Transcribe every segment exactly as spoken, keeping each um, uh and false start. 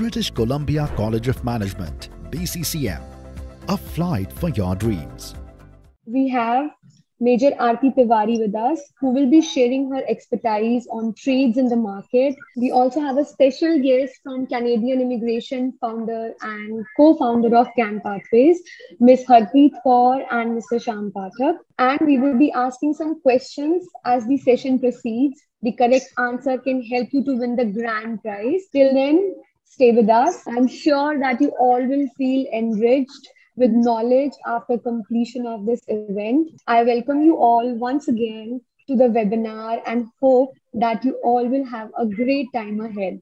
British Columbia College of Management, B C C M, a flight for your dreams. We have Major Aarti Tiwari with us, who will be sharing her expertise on trades in the market. We also have a special guest from Canadian immigration, founder and co-founder of Camp Pathways, Miz Harpreet Kaur and Mister Sham Pathak. And we will be asking some questions as the session proceeds. The correct answer can help you to win the grand prize. Till then, stay with us. I'm sure that you all will feel enriched with knowledge after completion of this event. I welcome you all once again to the webinar and hope that you all will have a great time ahead.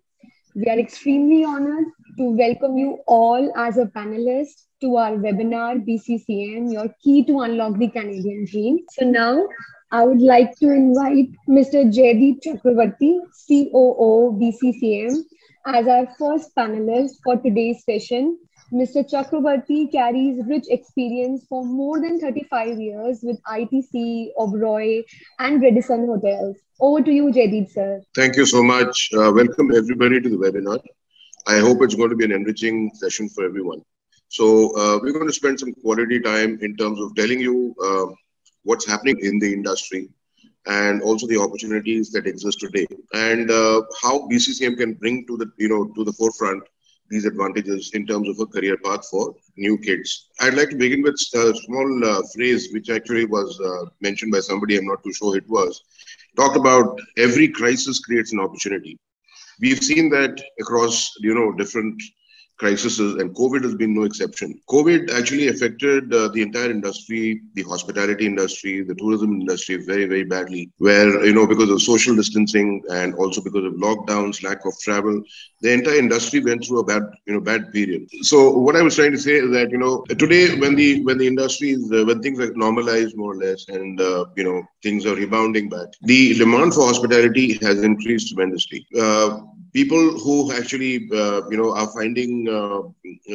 We are extremely honored to welcome you all as a panelist to our webinar, B C C M, Your Key to Unlock the Canadian Dream. So now, I would like to invite Mister Jaydeep Chakravarti, C O O, B C C M, as our first panelist for today's session. Mister Chakravarti carries rich experience for more than thirty-five years with I T C, Oberoi, and Radisson Hotels. Over to you, Jaydeep, sir. Thank you so much. Uh, welcome everybody to the webinar. I hope it's going to be an enriching session for everyone. So uh, we're going to spend some quality time in terms of telling you uh, what's happening in the industry and also the opportunities that exist today, and uh, how B C C M can bring to the, you know, to the forefront these advantages in terms of a career path for new kids. I'd like to begin with a small uh, phrase which actually was uh, mentioned by somebody, I'm not too sure it was, talked about every crisis creates an opportunity. We've seen that across, you know, different crises, and COVID has been no exception. COVID actually affected uh, the entire industry, the hospitality industry, the tourism industry very, very badly, where, you know, because of social distancing and also because of lockdowns, lack of travel, the entire industry went through a bad, you know, bad period. So what I was trying to say is that, you know, today when the, when the industry is, uh, when things are normalized more or less and, uh, you know, things are rebounding back, the demand for hospitality has increased tremendously. Uh, People who actually, uh, you know, are finding uh,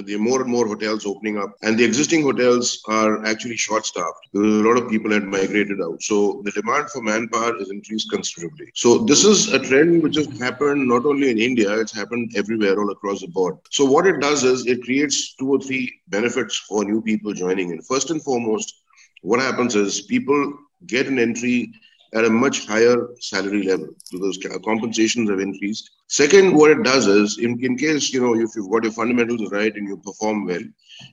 the more and more hotels opening up, and the existing hotels are actually short-staffed. A lot of people had migrated out, so the demand for manpower has increased considerably. So this is a trend which has happened not only in India; it's happened everywhere, all across the board. So what it does is it creates two or three benefits for new people joining in. First and foremost, what happens is people get an entry at a much higher salary level because compensations have increased. Second, what it does is, in, in case, you know, if you've got your fundamentals right and you perform well,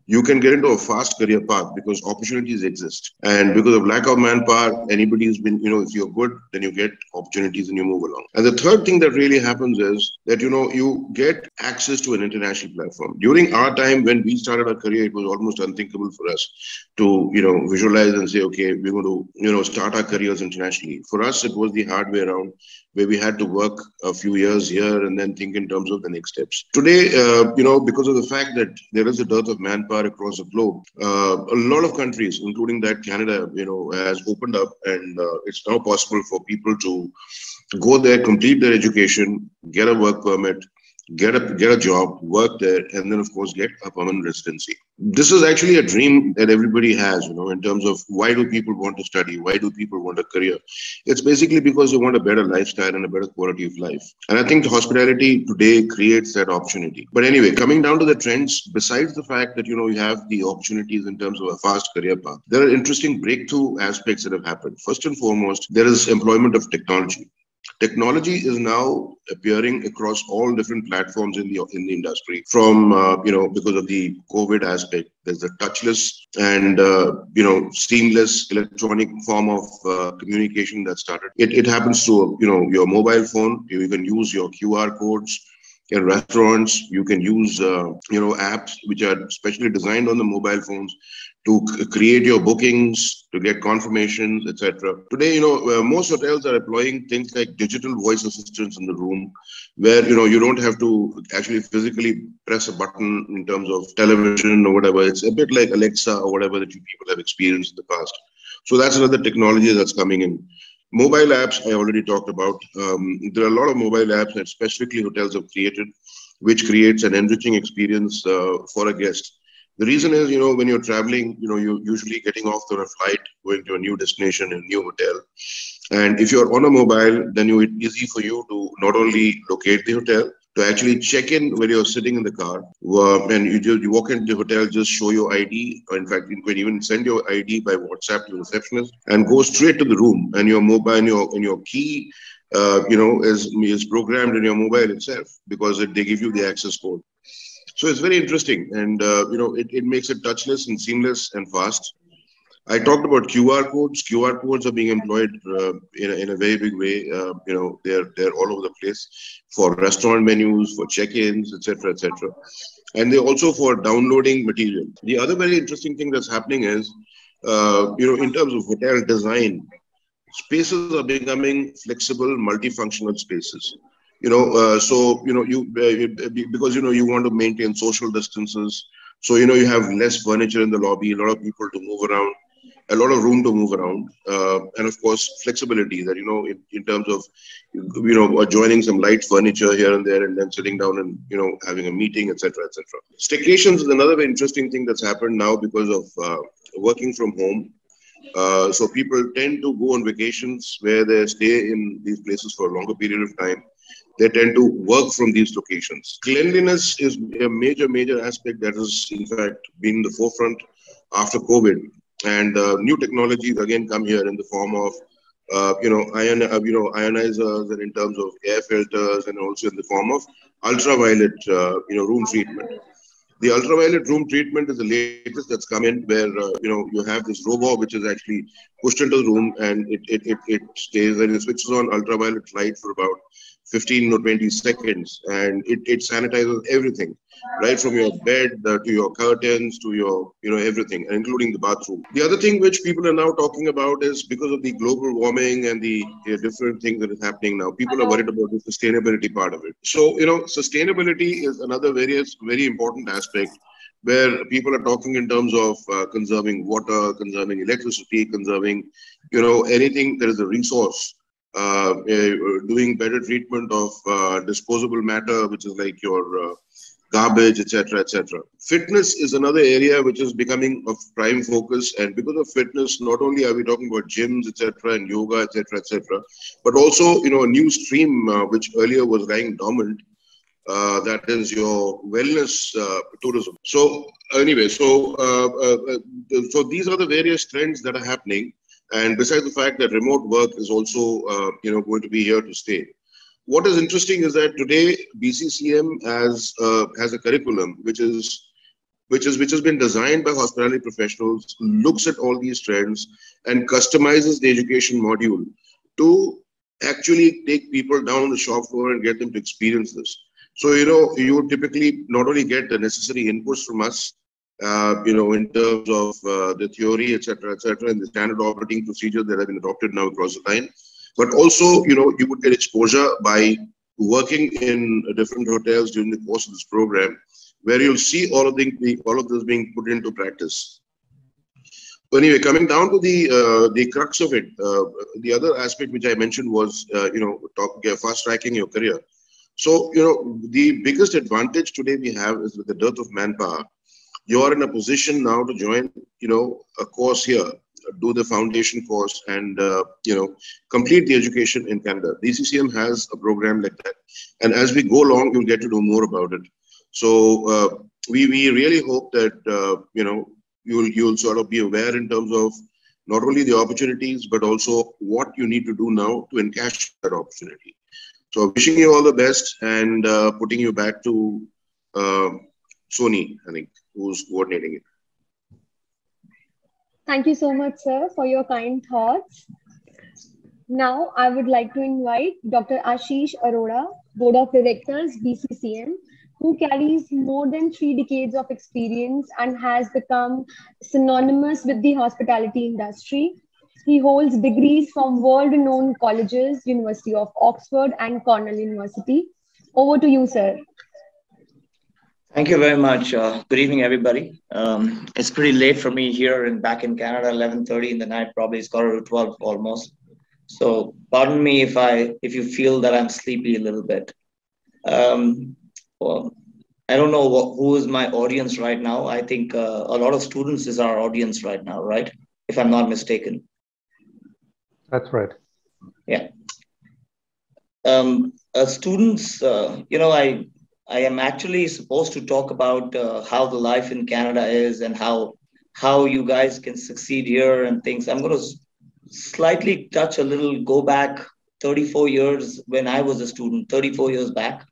you can get into a fast career path because opportunities exist. And because of lack of manpower, anybody has been, you know, if you're good, then you get opportunities and you move along. And the third thing that really happens is that, you know, you get access to an international platform. During our time when we started our career, it was almost unthinkable for us to, you know, visualize and say, okay, we're going to, you know, start our careers internationally. For us, it was the hard way around, where we had to work a few years here and then think in terms of the next steps. Today, uh, you know, because of the fact that there is a dearth of manpower across the globe, uh, a lot of countries, including that Canada, you know, has opened up, and uh, it's now possible for people to go there, complete their education, get a work permit, get a, get a job, work there, and then, of course, get a permanent residency. This is actually a dream that everybody has, you know, in terms of why do people want to study? Why do people want a career? It's basically because they want a better lifestyle and a better quality of life. And I think the hospitality today creates that opportunity. But anyway, coming down to the trends, besides the fact that, you know, you have the opportunities in terms of a fast career path, there are interesting breakthrough aspects that have happened. First and foremost, there is employment of technology. Technology is now appearing across all different platforms in the in the industry. From uh, you know, because of the COVID aspect, there's the touchless and uh, you know, seamless electronic form of uh, communication that started. It it happens through, you know, your mobile phone. You can use your Q R codes. In restaurants, you can use uh, you know, apps which are specially designed on the mobile phones to create your bookings, to get confirmations, et cetera. Today, you know, uh, most hotels are employing things like digital voice assistants in the room, where, you know, you don't have to actually physically press a button in terms of television or whatever. It's a bit like Alexa or whatever that you people have experienced in the past. So that's another technology that's coming in. Mobile apps, I already talked about. Um, there are a lot of mobile apps that specifically hotels have created, which creates an enriching experience uh, for a guest. The reason is, you know, when you're traveling, you know, you're usually getting off on a flight, going to a new destination, a new hotel. And if you're on a mobile, then you, it's easy for you to not only locate the hotel, to actually check in when you're sitting in the car. Um, and you just, you walk into the hotel, just show your I D. Or in fact, you can even send your I D by WhatsApp to the receptionist and go straight to the room. And your mobile and your, and your key, uh, you know, is, is programmed in your mobile itself, because it, they give you the access code. So it's very interesting, and uh, you know, it, it makes it touchless and seamless and fast. I talked about Q R codes. Q R codes are being employed uh, in, a, in a very big way. Uh, you know, they're they're all over the place for restaurant menus, for check-ins, et cetera, et cetera. And they also for downloading material. The other very interesting thing that's happening is, uh, you know, in terms of hotel design, spaces are becoming flexible, multifunctional spaces. You know, uh, so you know you uh, because you know you want to maintain social distances. So you know you have less furniture in the lobby, a lot of people to move around, a lot of room to move around, uh, and of course flexibility. That you know in, in terms of you know adjoining some light furniture here and there, and then sitting down and you know having a meeting, et cetera, et cetera. Staycations is another very interesting thing that's happened now because of uh, working from home. Uh, so people tend to go on vacations where they stay in these places for a longer period of time. They tend to work from these locations. Cleanliness is a major, major aspect that has, in fact, been in the forefront after COVID. And uh, new technologies, again, come here in the form of, uh, you know, ion, uh, you know, ionizers, and in terms of air filters, and also in the form of ultraviolet, uh, you know, room treatment. The ultraviolet room treatment is the latest that's come in, where, uh, you know, you have this robot which is actually pushed into the room, and it, it, it, it stays and it switches on ultraviolet light for about fifteen or twenty seconds, and it, it sanitizes everything, right from your bed uh, to your curtains to your, you know, everything, including the bathroom. The other thing which people are now talking about is, because of the global warming and the uh, different things that is happening now, people are worried about the sustainability part of it. So, you know, sustainability is another very, very important aspect, where people are talking in terms of uh, conserving water, conserving electricity, conserving, you know, anything that is a resource. Uh, uh, doing better treatment of uh, disposable matter, which is like your uh, garbage, et cetera, et cetera. Fitness is another area which is becoming of prime focus, and because of fitness, not only are we talking about gyms, et cetera, and yoga, et cetera, et cetera, but also you know a new stream uh, which earlier was lying dormant. Uh, that is your wellness uh, tourism. So anyway, so uh, uh, so these are the various trends that are happening. And besides the fact that remote work is also, uh, you know, going to be here to stay. What is interesting is that today B C C M has uh, has a curriculum which is, which is, which has been designed by hospitality professionals, looks at all these trends and customizes the education module to actually take people down the shop floor and get them to experience this. So you know, you typically not only get the necessary inputs from us. Uh, you know, in terms of uh, the theory, et cetera, et cetera, and the standard operating procedures that have been adopted now across the line. But also, you know, you would get exposure by working in different hotels during the course of this program, where you'll see all of the all of this being put into practice. But anyway, coming down to the uh, the crux of it, uh, the other aspect which I mentioned was, uh, you know, talk, fast tracking your career. So, you know, the biggest advantage today we have is with the dearth of manpower. You're in a position now to join, you know, a course here, do the foundation course and, uh, you know, complete the education in Canada. B C C M has a program like that. And as we go along, you'll get to know more about it. So uh, we, we really hope that, uh, you know, you'll, you'll sort of be aware in terms of not only the opportunities, but also what you need to do now to encash that opportunity. So wishing you all the best and uh, putting you back to uh, Sony, I think, who's coordinating it. Thank you so much, sir, for your kind thoughts. Now, I would like to invite Doctor Ashish Arora, Board of Directors, B C C M, who carries more than three decades of experience and has become synonymous with the hospitality industry. He holds degrees from world-renowned colleges, University of Oxford and Cornell University. Over to you, sir. Thank you very much. Uh, good evening, everybody. Um, it's pretty late for me here and back in Canada, eleven thirty in the night, probably it's quarter to twelve almost. So pardon me if I if you feel that I'm sleepy a little bit. Um, well, I don't know what, who is my audience right now. I think uh, a lot of students is our audience right now, right? If I'm not mistaken. That's right. Yeah. Um, uh, students, uh, you know, I I am actually supposed to talk about uh, how the life in Canada is and how how you guys can succeed here and things. I'm going to slightly touch a little, go back thirty-four years when I was a student, thirty-four years back,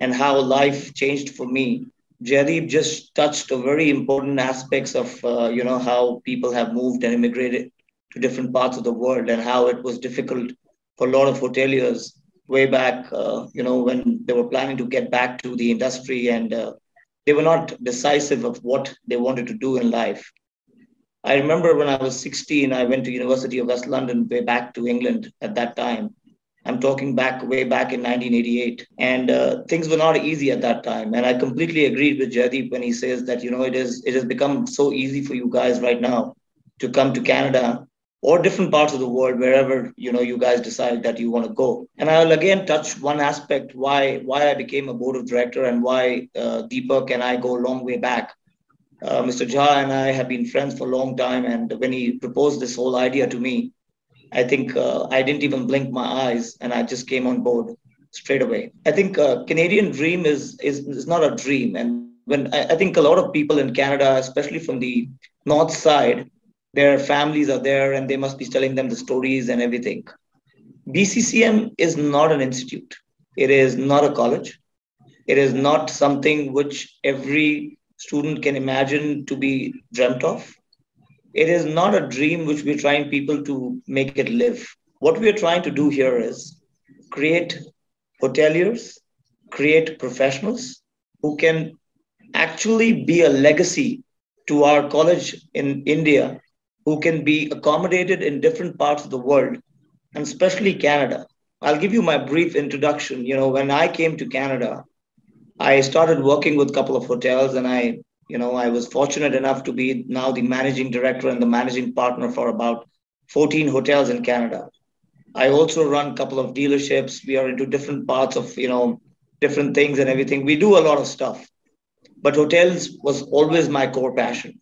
and how life changed for me. Jaydeep just touched on very important aspects of, uh, you know, how people have moved and immigrated to different parts of the world and how it was difficult for a lot of hoteliers way back, uh, you know, when they were planning to get back to the industry and uh, they were not decisive of what they wanted to do in life. I remember when I was sixteen, I went to University of West London, way back to England at that time. I'm talking back way back in nineteen eighty-eight. And uh, things were not easy at that time. And I completely agreed with Jaydeep when he says that, you know, it is it has become so easy for you guys right now to come to Canada or different parts of the world, wherever, you know, you guys decide that you want to go. And I'll again touch one aspect, why, why I became a board of director and why uh, Deepak and I go a long way back. Uh, Mister Jha and I have been friends for a long time, and when he proposed this whole idea to me, I think uh, I didn't even blink my eyes and I just came on board straight away. I think uh, Canadian dream is, is, is not a dream. And when I, I think a lot of people in Canada, especially from the north side, their families are there and they must be telling them the stories and everything. B C C M is not an institute. It is not a college. It is not something which every student can imagine to be dreamt of. It is not a dream which we're trying people to make it live. What we're trying to do here is create hoteliers, create professionals who can actually be a legacy to our college in India, who can be accommodated in different parts of the world, and especially Canada. I'll give you my brief introduction. You know, when I came to Canada, I started working with a couple of hotels, and I, you know, I was fortunate enough to be now the managing director and the managing partner for about fourteen hotels in Canada. I also run a couple of dealerships. We are into different parts of, you know, different things and everything. We do a lot of stuff, but hotels was always my core passion.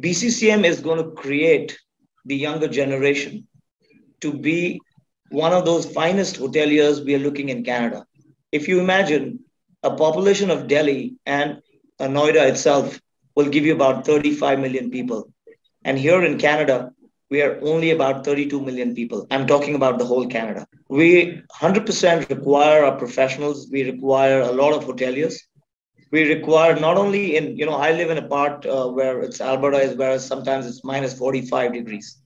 B C C M is going to create the younger generation to be one of those finest hoteliers we are looking in Canada. If you imagine, a population of Delhi and Noida itself will give you about thirty-five million people. And here in Canada, we are only about thirty-two million people. I'm talking about the whole Canada. We one hundred percent require our professionals. We require a lot of hoteliers. We require not only in, you know, I live in a part uh, where it's Alberta is where sometimes it's minus forty-five degrees.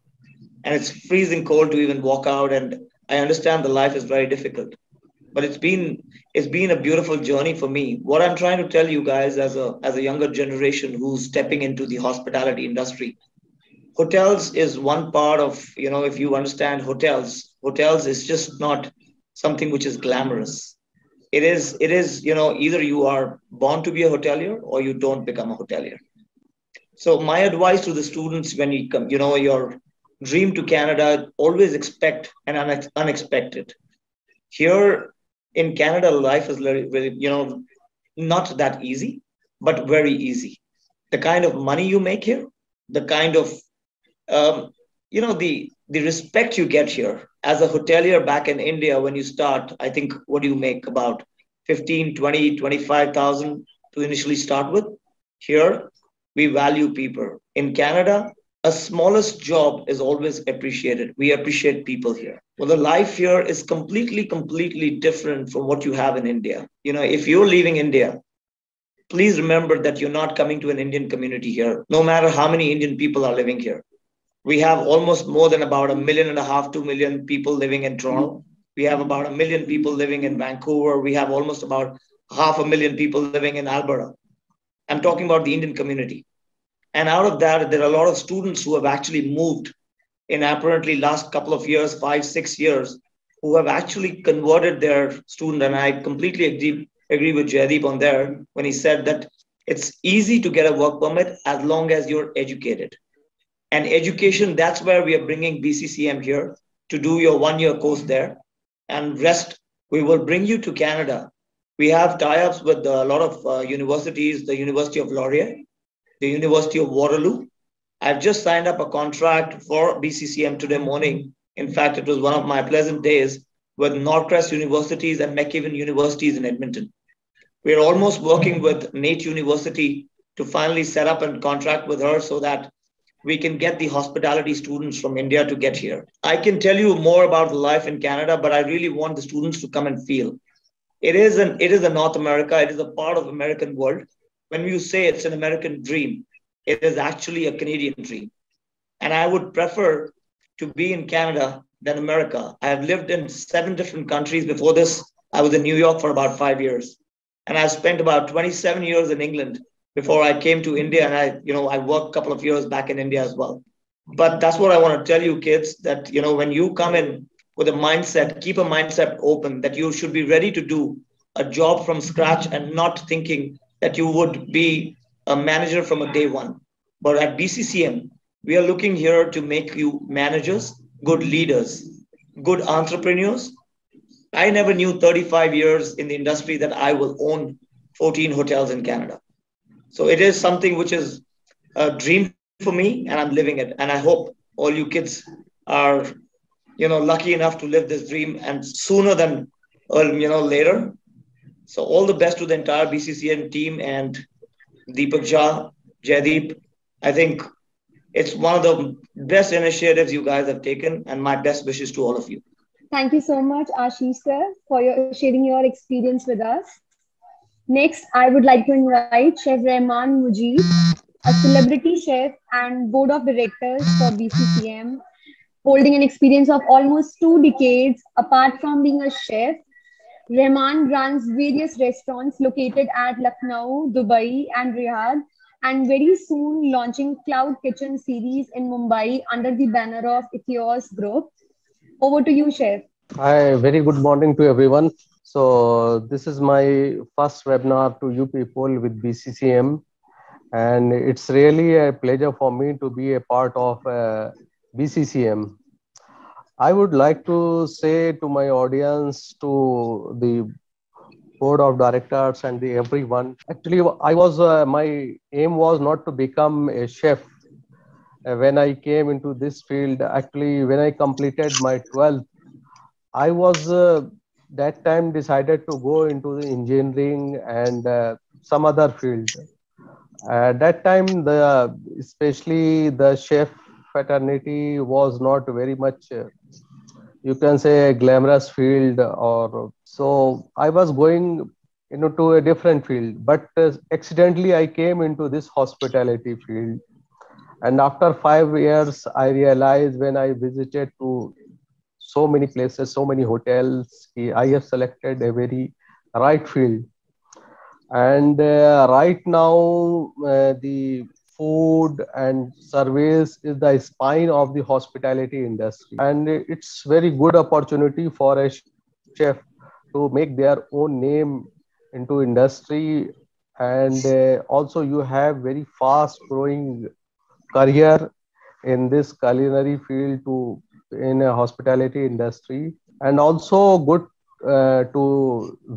And it's freezing cold to even walk out. And I understand the life is very difficult. But it's been it's been a beautiful journey for me. What I'm trying to tell you guys as a as a younger generation who's stepping into the hospitality industry, hotels is one part of, you know, if you understand hotels, hotels is just not something which is glamorous. It is, it is, you know, either you are born to be a hotelier or you don't become a hotelier. So my advice to the students when you come, you know, your dream to Canada, always expect an unex- unexpected. Here in Canada, life is really, you know, not that easy, but very easy. The kind of money you make here, the kind of, um, you know, the, the respect you get here. As a hotelier back in India, when you start, I think, what do you make? About fifteen, twenty, twenty-five thousand to initially start with. Here, we value people. In Canada, a smallest job is always appreciated. We appreciate people here. Well, the life here is completely, completely different from what you have in India. You know, if you're leaving India, please remember that you're not coming to an Indian community here, no matter how many Indian people are living here. We have almost more than about a million and a half, two million people living in Toronto. We have about a million people living in Vancouver. We have almost about half a million people living in Alberta. I'm talking about the Indian community. And out of that, there are a lot of students who have actually moved in apparently last couple of years, five, six years, who have actually converted their student. And I completely agree, agree with Jaydeep on there when he said that it's easy to get a work permit as long as you're educated. And education, that's where we are bringing B C C M here to do your one-year course there. And rest, we will bring you to Canada. We have tie-ups with a lot of uh, universities, the University of Laurier, the University of Waterloo. I've just signed up a contract for B C C M today morning. In fact, it was one of my pleasant days with Norcrest Universities and McEwen Universities in Edmonton. We are almost working with Nate University to finally set up and contract with her so that we can get the hospitality students from India to get here. I can tell you more about the life in Canada, but I really want the students to come and feel. It is an, it is a North America, it is a part of American world. When you say it's an American dream, it is actually a Canadian dream. And I would prefer to be in Canada than America. I have lived in seven different countries before this. I was in New York for about five years. And I spent about twenty-seven years in England before I came to India. And I, you know, I worked a couple of years back in India as well. But that's what I want to tell you kids, that, you know, when you come in with a mindset, keep a mindset open, that you should be ready to do a job from scratch and not thinking that you would be a manager from a day one. But at B C C M, we are looking here to make you managers, good leaders, good entrepreneurs. I never knew thirty-five years in the industry that I will own fourteen hotels in Canada. So it is something which is a dream for me, and I'm living it. And I hope all you kids are, you know, lucky enough to live this dream, and sooner than, you know, later. So all the best to the entire B C C M team and Deepak Jha, Jaydeep. I think it's one of the best initiatives you guys have taken, and my best wishes to all of you. Thank you so much, Ashish sir, for your, sharing your experience with us. Next, I would like to invite Chef Rehman Mujeeb, a celebrity chef and board of directors for B C C M, holding an experience of almost two decades. Apart from being a chef, Rehman runs various restaurants located at Lucknow, Dubai, and Riyadh, and very soon launching Cloud Kitchen series in Mumbai under the banner of Ethios Group. Over to you, Chef. Hi, very good morning to everyone. So this is my first webinar to you people with B C C M, and it's really a pleasure for me to be a part of uh, B C C M. I would like to say to my audience, to the board of directors and the everyone. Actually, I was uh, my aim was not to become a chef uh, when I came into this field. Actually, when I completed my twelfth, I was uh, that time decided to go into the engineering and uh, some other field. At uh, that time, the especially the chef fraternity was not very much. Uh, You can say a glamorous field, or so I was going, you know, to a different field, but uh, accidentally I came into this hospitality field. And after five years, I realized when I visited to so many places, so many hotels, I have selected a very right field. And uh, right now, uh, the food and service is the spine of the hospitality industry. And it's very good opportunity for a chef to make their own name into industry. And uh, also you have very fast growing career in this culinary field to in a hospitality industry. And also good uh, to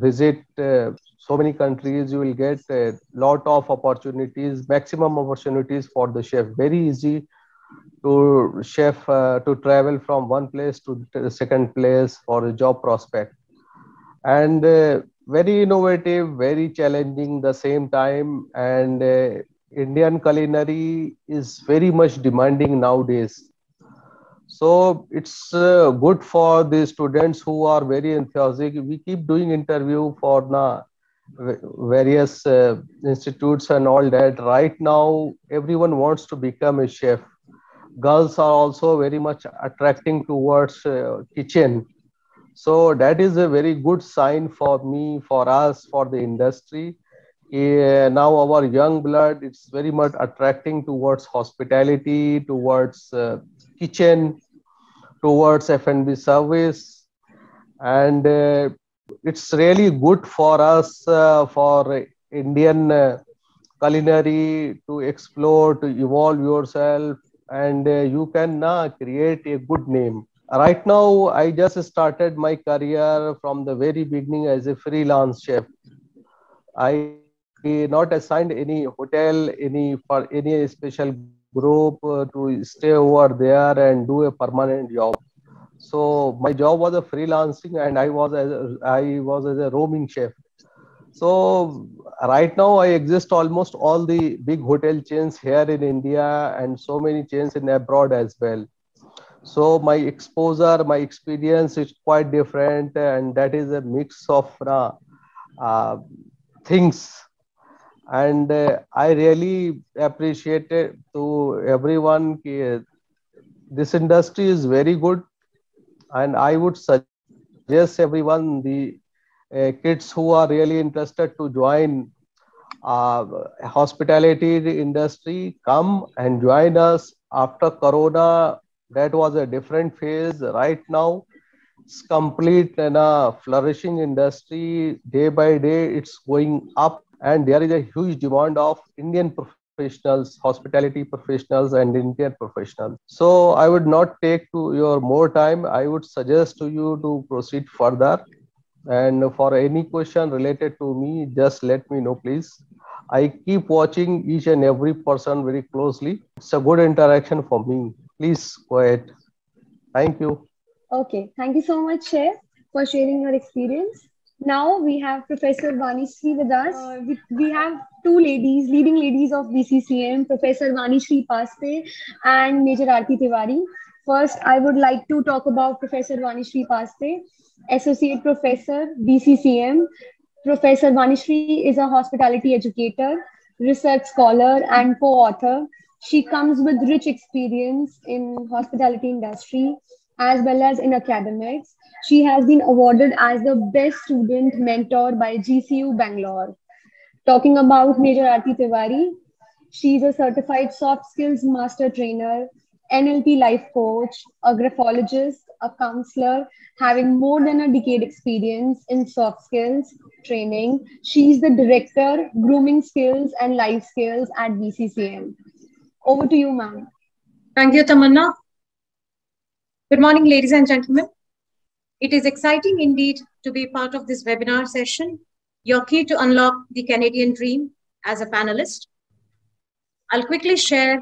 visit uh, so many countries. You will get a lot of opportunities, maximum opportunities for the chef. Very easy to chef uh, to travel from one place to the second place for a job prospect. And uh, very innovative, very challenging at the same time. And uh, Indian culinary is very much demanding nowadays. So it's uh, good for the students who are very enthusiastic. We keep doing interview for now. Various uh, institutes and all that. Right now, everyone wants to become a chef. Girls are also very much attracting towards uh, kitchen. So that is a very good sign for me, for us, for the industry. Uh, now our young blood, it's very much attracting towards hospitality, towards uh, kitchen, towards F and B service. And uh, it's really good for us, uh, for Indian uh, culinary, to explore, to evolve yourself, and uh, you can uh, create a good name. Right now, I just started my career from the very beginning as a freelance chef. I not assigned any hotel, any for any special group uh, to stay over there and do a permanent job. So my job was a freelancing, and I was as a, I was as a roaming chef. So right now I exist almost all the big hotel chains here in India and so many chains in abroad as well. So my exposure, my experience is quite different, and that is a mix of uh, uh, things. And uh, I really appreciate it to everyone. This industry is very good, and I would suggest everyone, the Uh, kids who are really interested to join uh, hospitality industry, come and join us. After Corona, that was a different phase. Right now, it's complete and a flourishing industry. Day by day, it's going up, and there is a huge demand of Indian professionals, hospitality professionals and Indian professionals. So I would not take to your more time. I would suggest to you to proceed further. And for any question related to me, just let me know, please. I keep watching each and every person very closely. It's a good interaction for me. Please go ahead. Thank you. Okay. Thank you so much, Chef, for sharing your experience. Now we have Professor Vanishree with us. Uh, we, we have two ladies, leading ladies of B C C M, Professor Vanishree Paste and Major Aarti Tiwari. First, I would like to talk about Professor Vanishree Paste, Associate Professor, B C C M. Professor Vanishree is a hospitality educator, research scholar, and co-author. She comes with rich experience in hospitality industry as well as in academics. She has been awarded as the best student mentor by G C U Bangalore. Talking about Major Aarti Tiwari, she is a certified soft skills master trainer, N L P life coach, a graphologist, a counselor, having more than a decade experience in soft skills training. She is the director, grooming skills and life skills at B C C M. Over to you, ma'am. Thank you, Tamanna. Good morning, ladies and gentlemen. It is exciting indeed to be part of this webinar session, Your Key to Unlock the Canadian Dream, as a panelist. I'll quickly share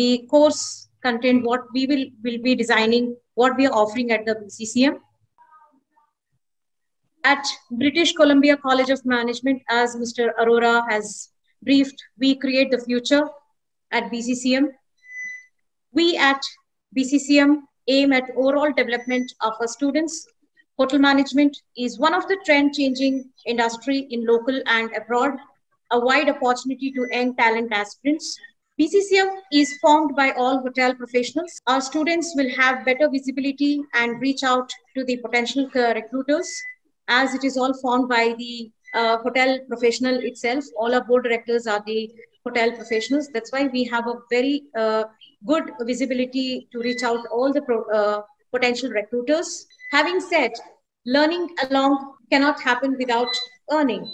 the course content, what we will, will be designing, what we are offering at the B C C M. At British Columbia College of Management, as Mister Arora has briefed, we create the future at B C C M. We at B C C M aim at overall development of our students. Hotel management is one of the trend-changing industry in local and abroad, a wide opportunity to young talent aspirants. B C C M is formed by all hotel professionals. Our students will have better visibility and reach out to the potential recruiters, as it is all formed by the uh, hotel professional itself. All our board directors are the hotel professionals. That's why we have a very uh, good visibility to reach out all the pro uh, potential recruiters. Having said, learning along cannot happen without earning.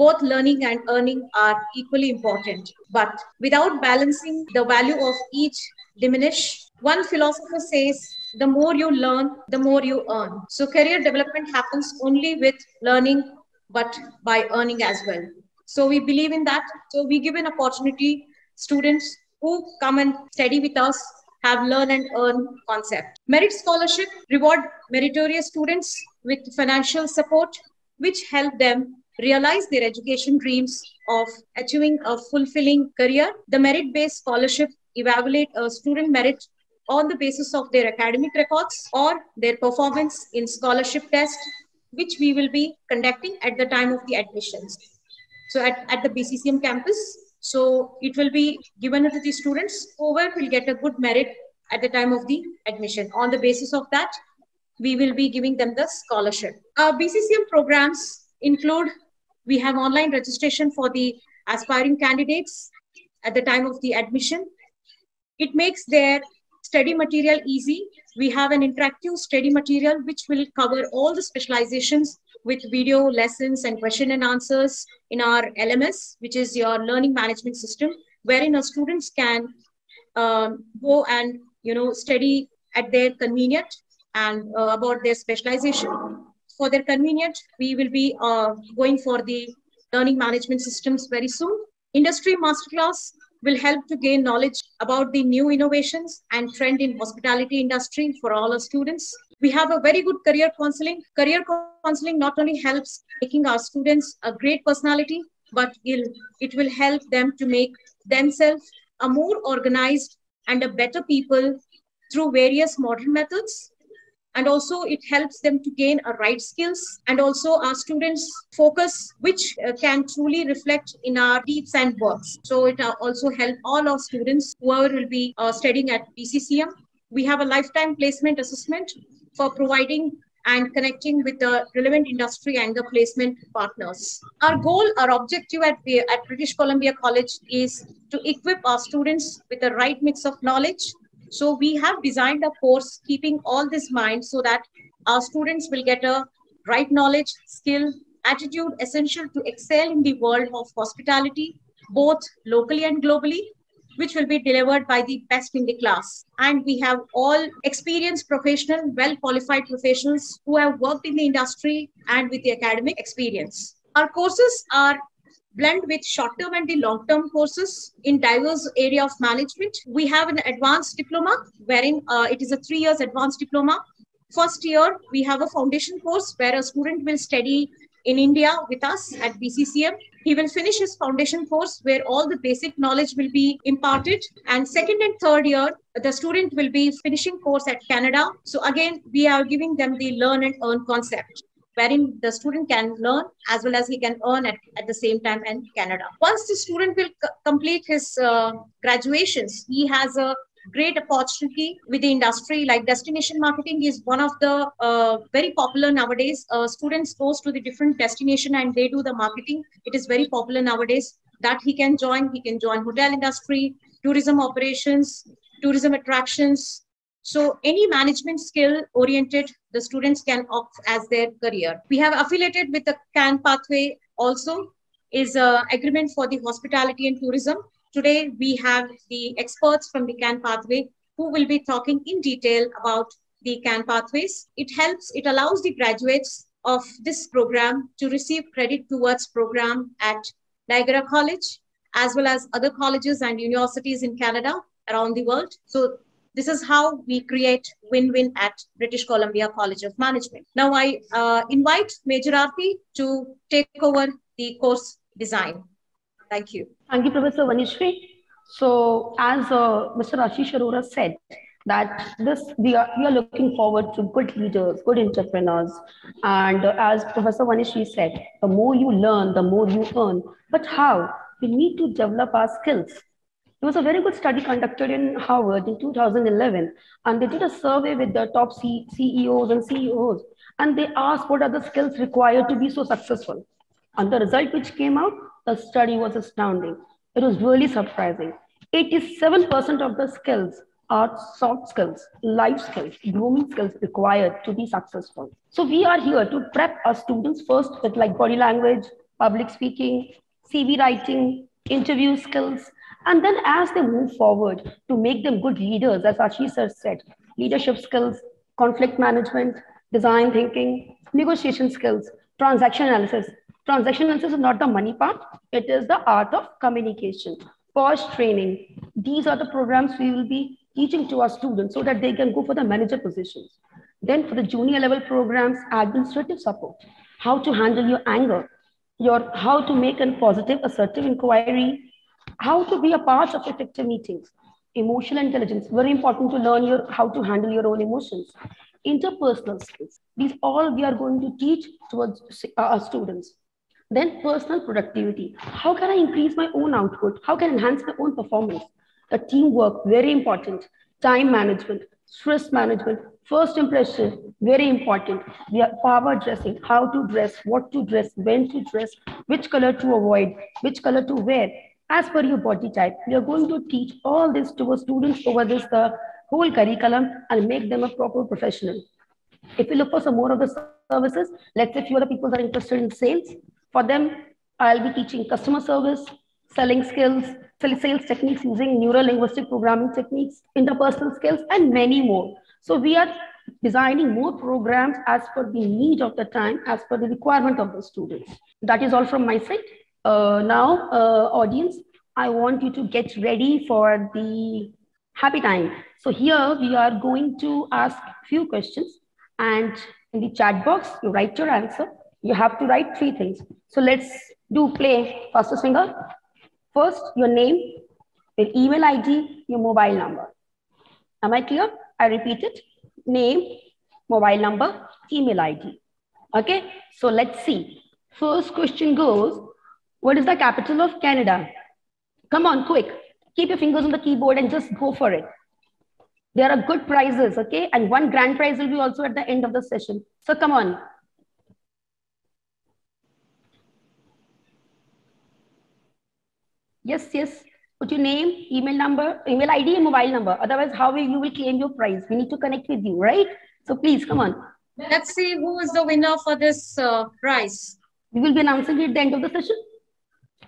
Both learning and earning are equally important, but without balancing, the value of each diminish. One philosopher says, the more you learn, the more you earn. So career development happens only with learning, but by earning as well. So we believe in that. So we give an opportunity, students who come and study with us have learn and earn concept. Merit scholarship reward meritorious students with financial support, which help them realize their education dreams of achieving a fulfilling career. The merit-based scholarship evaluate a student merit on the basis of their academic records or their performance in scholarship test, which we will be conducting at the time of the admissions. So at, at the B C C M campus, so it will be given to the students whoever will get a good merit at the time of the admission. On the basis of that, we will be giving them the scholarship. Our B C C M programs include, we have online registration for the aspiring candidates at the time of the admission. It makes their study material easy. We have an interactive study material which will cover all the specializations with video lessons and question and answers in our L M S, which is your learning management system, wherein our students can um, go and you know study at their convenient and uh, about their specialization. For their convenience, we will be uh, going for the learning management systems very soon. Industry masterclass will help to gain knowledge about the new innovations and trend in hospitality industry for all our students. We have a very good career counseling. Career counseling not only helps making our students a great personality, but it will help them to make themselves a more organized and a better people through various modern methods. And also it helps them to gain a right skills, and also our students' focus, which uh, can truly reflect in our deeds and works. So it uh, also helps all our students who are, will be uh, studying at B C C M. We have a lifetime placement assessment for providing and connecting with the relevant industry and the placement partners. Our goal, our objective at, at British Columbia College is to equip our students with the right mix of knowledge. So we have designed a course keeping all this in mind so that our students will get a right knowledge, skill, attitude essential to excel in the world of hospitality, both locally and globally, which will be delivered by the best in the class. And we have all experienced professional, well-qualified professionals who have worked in the industry and with the academic experience. Our courses are blend with short-term and the long-term courses in diverse area of management. We have an advanced diploma, wherein uh, it is a three years advanced diploma. First year, we have a foundation course where a student will study in India with us at B C C M. He will finish his foundation course where all the basic knowledge will be imparted. And second and third year, the student will be finishing course at Canada. So again, we are giving them the learn and earn concept, wherein the student can learn as well as he can earn at, at the same time in Canada. Once the student will c- complete his uh, graduations, he has a great opportunity with the industry. Like destination marketing is one of the uh, very popular nowadays. Uh, students goes to the different destination and they do the marketing. It is very popular nowadays that he can join. He can join hotel industry, tourism operations, tourism attractions. So any management skill oriented, the students can opt as their career. We have affiliated with the Camp Pathways also is an agreement for the hospitality and tourism. Today, we have the experts from the Camp Pathways who will be talking in detail about the Camp Pathways. It helps, it allows the graduates of this program to receive credit towards program at Niagara College, as well as other colleges and universities in Canada around the world. So this is how we create win-win at British Columbia College of Management. Now I uh, invite Major Aarti to take over the course design. Thank you. Thank you, Professor Vanishree. So as uh, Mister Ashish Arora said, that this we are, we are looking forward to good leaders, good entrepreneurs. And uh, as Professor Vanishree said, the more you learn, the more you earn. But how? We need to develop our skills. There was a very good study conducted in Harvard in two thousand eleven, and they did a survey with the top C E Os and C E Os, and they asked what are the skills required to be so successful. And the result which came out, the study was astounding. It was really surprising. eighty-seven percent of the skills are soft skills, life skills, grooming skills required to be successful. So we are here to prep our students first with like body language, public speaking, C V writing, interview skills, and then as they move forward to make them good leaders, as Ashish sir said, leadership skills, conflict management, design thinking, negotiation skills, transaction analysis. Transaction analysis is not the money part. It is the art of communication, course training. These are the programs we will be teaching to our students so that they can go for the manager positions. Then for the junior level programs, administrative support, how to handle your anger, your how to make a positive, assertive inquiry, how to be a part of effective meetings, emotional intelligence, very important to learn your how to handle your own emotions, interpersonal skills. These all we are going to teach towards our students. Then personal productivity. How can I increase my own output? How can I enhance my own performance? The teamwork, very important. Time management, stress management, first impression, very important. We are power dressing, how to dress, what to dress, when to dress, which color to avoid, which color to wear. As per your body type, we are going to teach all this to our students over this the whole curriculum and make them a proper professional. If you look for some more of the services, let's say few other people are interested in sales. For them, I'll be teaching customer service, selling skills, sales techniques using neuro-linguistic programming techniques, interpersonal skills, and many more. So we are designing more programs as per the need of the time, as per the requirement of the students. That is all from my side. Uh, now, uh, audience, I want you to get ready for the happy time. So here we are going to ask few questions and in the chat box, you write your answer. You have to write three things. So let's do play fastest finger. First, your name, your email I D, your mobile number. Am I clear? I repeat it. Name, mobile number, email I D. Okay, so let's see. First question goes, what is the capital of Canada? Come on, quick. Keep your fingers on the keyboard and just go for it. There are good prizes, okay? And one grand prize will be also at the end of the session. So come on. Yes, yes. Put your name, email number, email I D, and mobile number. Otherwise, how will you will claim your prize? We need to connect with you, right? So please, come on. Let's see who is the winner for this uh, prize. We will be announcing it at the end of the session.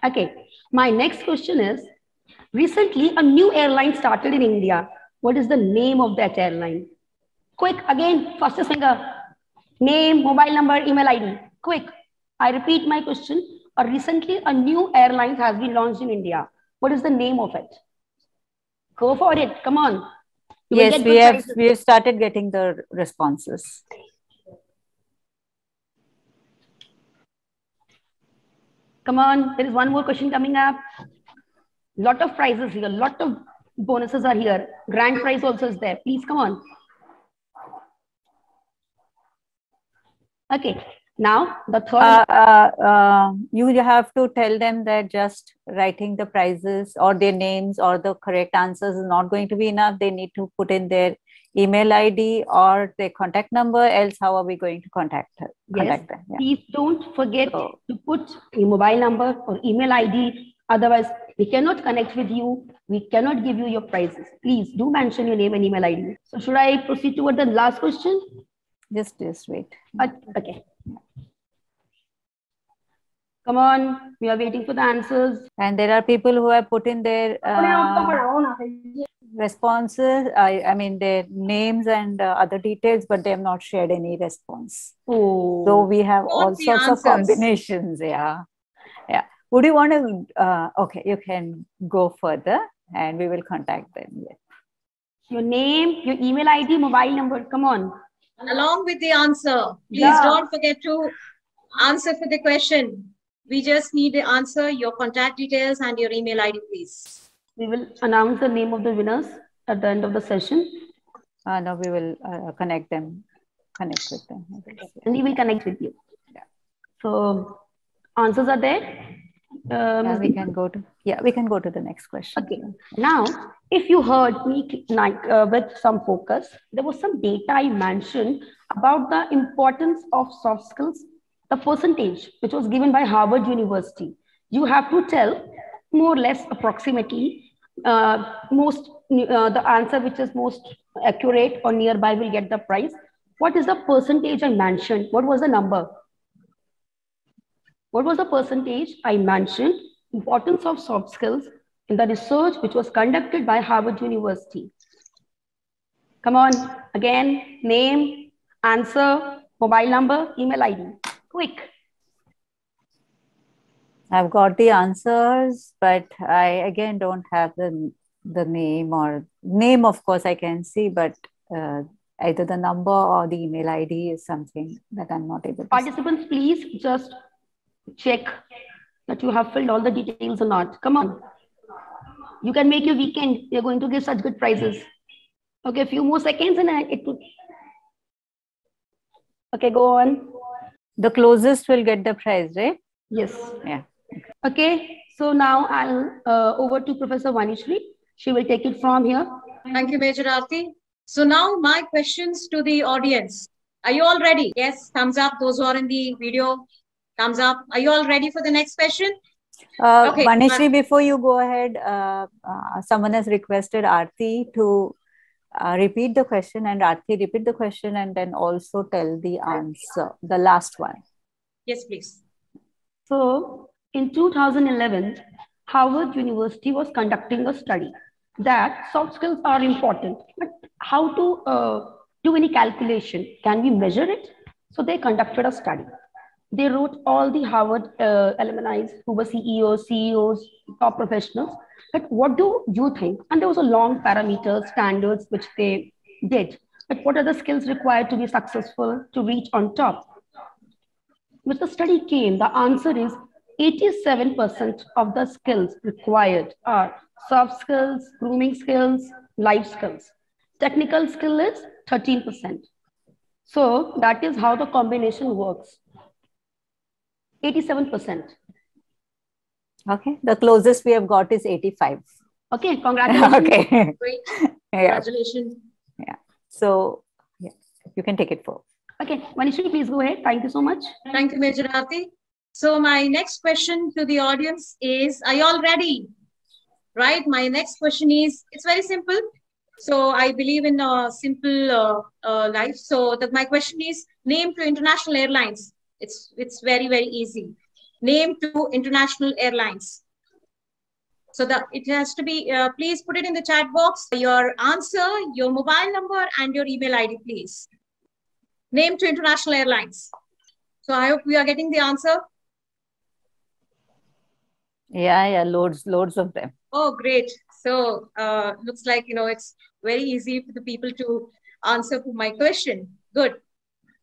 Okay. My next question is, recently a new airline started in India. What is the name of that airline? Quick, again, fastest finger. Name, mobile number, email I D. Quick. I repeat my question. Uh, recently a new airline has been launched in India. What is the name of it? Go for it. Come on. You yes, we have, we have started getting the responses. Come on. There is one more question coming up. Lot of prizes here. Lot of bonuses are here. Grand prize also is there. Please come on. Okay. Now, the third. Uh, uh, uh, you have to tell them that just writing the prizes or their names or the correct answers is not going to be enough. They need to put in their email I D or their contact number. Else, how are we going to contact, contact yes. them? Yeah. Please don't forget so. to put your mobile number or email I D. Otherwise, we cannot connect with you. We cannot give you your prizes. Please do mention your name and email I D. So, should I proceed toward the last question? Just, just wait. But, okay. Come on, we are waiting for the answers. And there are people who have put in their uh, responses, I, I mean their names and uh, other details, but they have not shared any response. Oh. So we have what all sorts answers? of combinations. Yeah. Yeah. Would you want to, uh, okay, you can go further and we will contact them. Yeah. Your name, your email I D, mobile number, come on. Along with the answer, please yeah. don't forget to answer for the question. We just need the answer, your contact details and your email I D, please. We will announce the name of the winners at the end of the session. Uh, no, we will uh, connect them, connect with them. And we will connect with you. Yeah. So answers are there. Um, yeah, we can go to, yeah, we can go to the next question. Okay. Now, if you heard me uh, with some focus, there was some data I mentioned about the importance of soft skills, the percentage which was given by Harvard University. You have to tell more or less approximately uh, most uh, the answer which is most accurate or nearby will get the prize. What is the percentage I mentioned? What was the number? What was the percentage I mentioned, importance of soft skills in the research which was conducted by Harvard University? Come on, again, name, answer, mobile number, email I D. Quick. I've got the answers, but I again don't have the, the name or name, of course, I can see, but uh, either the number or the email I D is something that I'm not able to. Participants, see. please just check that you have filled all the details or not. Come on. You can make your weekend. You're going to give such good prizes. Okay, a few more seconds and I, it would. Okay, go on. The closest will get the prize, right? Yes. Yeah. Okay, so now I'll uh, over to Professor Vanishree. She will take it from here. Thank you, Major Aarti. So now my questions to the audience. Are you all ready? Yes, thumbs up. Those who are in the video, thumbs up. Are you all ready for the next question? Uh, okay. Vanishree, before you go ahead, uh, uh, someone has requested Aarti to uh, repeat the question, and Aarti repeat the question and then also tell the answer, the last one. Yes, please. So in two thousand eleven, Harvard University was conducting a study that soft skills are important, but how to uh, do any calculation? Can we measure it? So they conducted a study. They wrote all the Harvard uh, alumni who were C E Os, C E Os, top professionals. But what do you think? And there was a long parameter standards which they did. But what are the skills required to be successful, to reach on top? With the study came, the answer is eighty-seven percent of the skills required are soft skills, grooming skills, life skills. Technical skill is thirteen percent. So that is how the combination works. eighty-seven percent. Okay, the closest we have got is eighty-five. Okay, congratulations. Okay. Great. Congratulations. Yeah. yeah. So yeah, you can take it forward. Okay, Vanishree, please go ahead. Thank you so much. Thank you, Major Aarti. So my next question to the audience is, are you all ready? Right, my next question is, it's very simple. So I believe in a simple uh, uh, life. So that my question is, name two international airlines. It's, it's very, very easy. Name two international airlines. So the, it has to be, uh, please put it in the chat box, your answer, your mobile number and your email I D, please. Name two international airlines. So I hope we are getting the answer. Yeah, yeah, loads, loads of them. Oh, great. So uh, looks like, you know, it's very easy for the people to answer for my question. Good.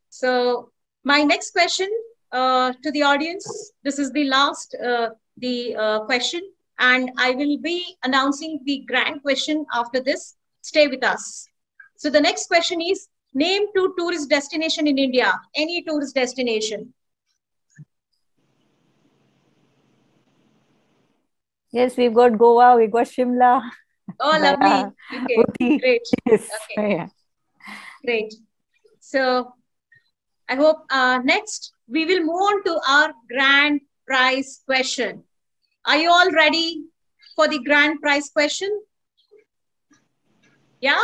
So my next question uh, to the audience, this is the last uh, the uh, question, and I will be announcing the grand question after this. Stay with us. So the next question is, name two tourist destinations in India, any tourist destination. Yes, we've got Goa, we've got Shimla. Oh, lovely. Okay, Uti. Great. Yes. Okay. Yeah. Great. So I hope uh, next we will move on to our grand prize question. Are you all ready for the grand prize question? Yeah?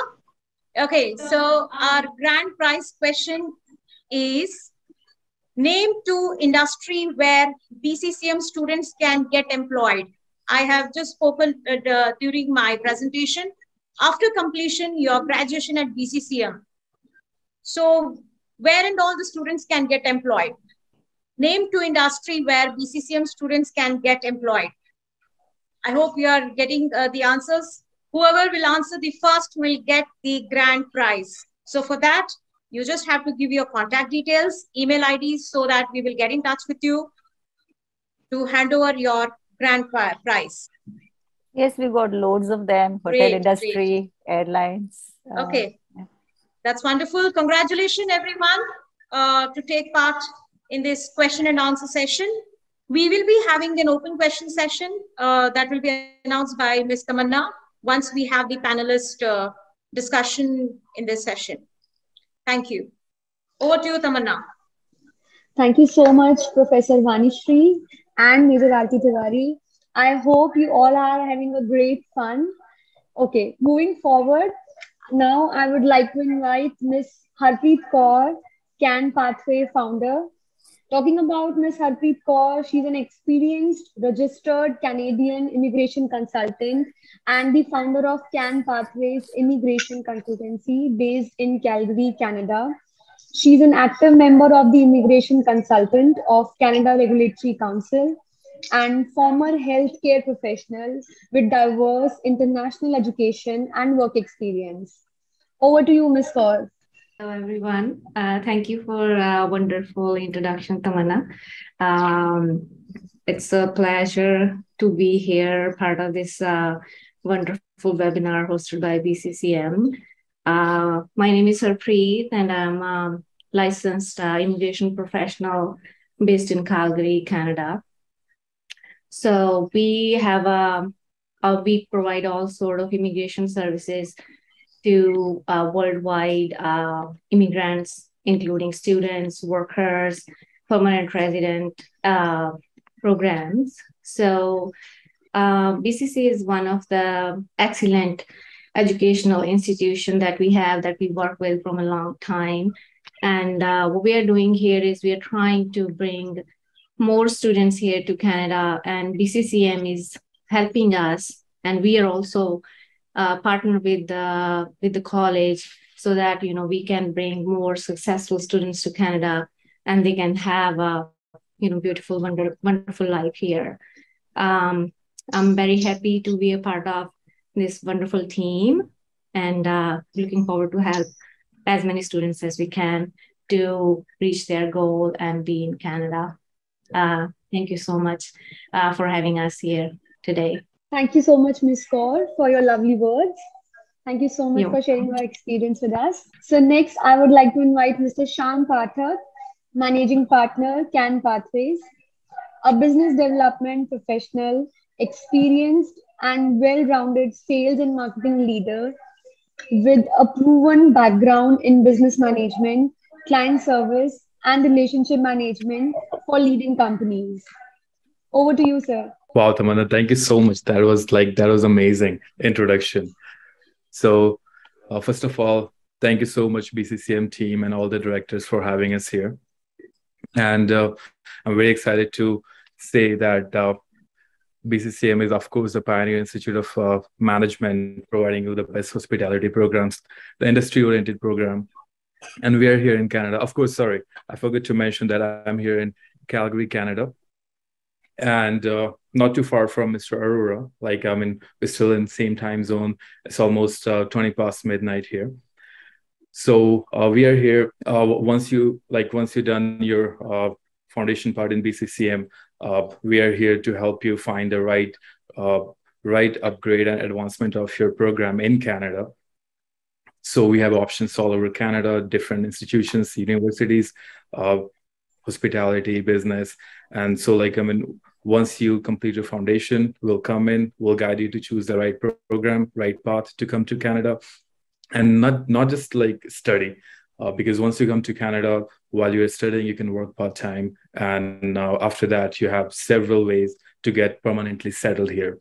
Okay, so our grand prize question is, name two industry where B C C M students can get employed. I have just spoken uh, during my presentation. After completion, your graduation at B C C M. So where and all the students can get employed? Name two industry where B C C M students can get employed. I hope you are getting uh, the answers. Whoever will answer the first will get the grand prize. So for that, you just have to give your contact details, email I Ds, so that we will get in touch with you to hand over your grand prize. Yes, we've got loads of them. Hotel great, industry, great. Airlines. Uh, okay. Yeah. That's wonderful. Congratulations, everyone, uh, to take part in this question and answer session. We will be having an open question session uh, that will be announced by Miz Tamanna once we have the panelist uh, discussion in this session. Thank you. Over to you, Tamanna. Thank you so much, Professor Vanishree and Major Aarti Tiwari. I hope you all are having a great fun. Okay, moving forward, now I would like to invite Miz Harpreet Kaur, Camp Pathways founder. Talking about Miz Harpreet Kaur, she's an experienced, registered Canadian immigration consultant and the founder of Camp Pathways Immigration Consultancy based in Calgary, Canada. She's an active member of the Immigration Consultant of Canada Regulatory Council and former healthcare professional with diverse international education and work experience. Over to you, Miz Kaur. Hello, everyone. Uh, thank you for a wonderful introduction, Tamanna. Um, it's a pleasure to be here, part of this uh, wonderful webinar hosted by B C C M. Uh, my name is Harpreet and I'm a licensed uh, immigration professional based in Calgary, Canada. So we have a, a we provide all sort of immigration services to uh, worldwide uh, immigrants, including students, workers, permanent resident uh, programs. So uh, B C C is one of the excellent educational institution that we have, that we work with from a long time. And uh, what we are doing here is we are trying to bring more students here to Canada, and B C C M is helping us. And we are also uh, partnered with the, with the college so that, you know, we can bring more successful students to Canada and they can have a, you know, beautiful, wonder, wonderful life here. Um, I'm very happy to be a part of this wonderful team and uh, looking forward to help as many students as we can to reach their goal and be in Canada. Uh, thank you so much uh, for having us here today. Thank you so much, Miz Kaur, for your lovely words. Thank you so much You're for sharing welcome. Your experience with us. So next, I would like to invite Mister Sham Pathak, Managing Partner, Camp Pathways, a business development professional, experienced and well-rounded sales and marketing leader with a proven background in business management, client service, and relationship management for leading companies. Over to you, sir. Wow, Tamanna, thank you so much. That was like, that was amazing introduction. So uh, first of all, thank you so much, B C C M team and all the directors for having us here. And uh, I'm very excited to say that uh, B C C M is, of course, the pioneer institute of uh, management, providing you the best hospitality programs, the industry-oriented program. And we are here in Canada. Of course, sorry, I forgot to mention that I'm here in Calgary, Canada, and uh, not too far from Mister Arora. Like, I mean, we're still in the same time zone. It's almost uh, twenty past midnight here. So uh, we are here. Uh, once you like, once you've done your uh, foundation part in B C C M, uh, we are here to help you find the right, uh, right upgrade and advancement of your program in Canada. So we have options all over Canada, different institutions, universities, uh, hospitality, business, and so like I mean, once you complete your foundation, we'll come in, we'll guide you to choose the right pro program, right path to come to Canada. And not, not just like study, uh, because once you come to Canada, while you're studying, you can work part-time. And uh, after that, you have several ways to get permanently settled here.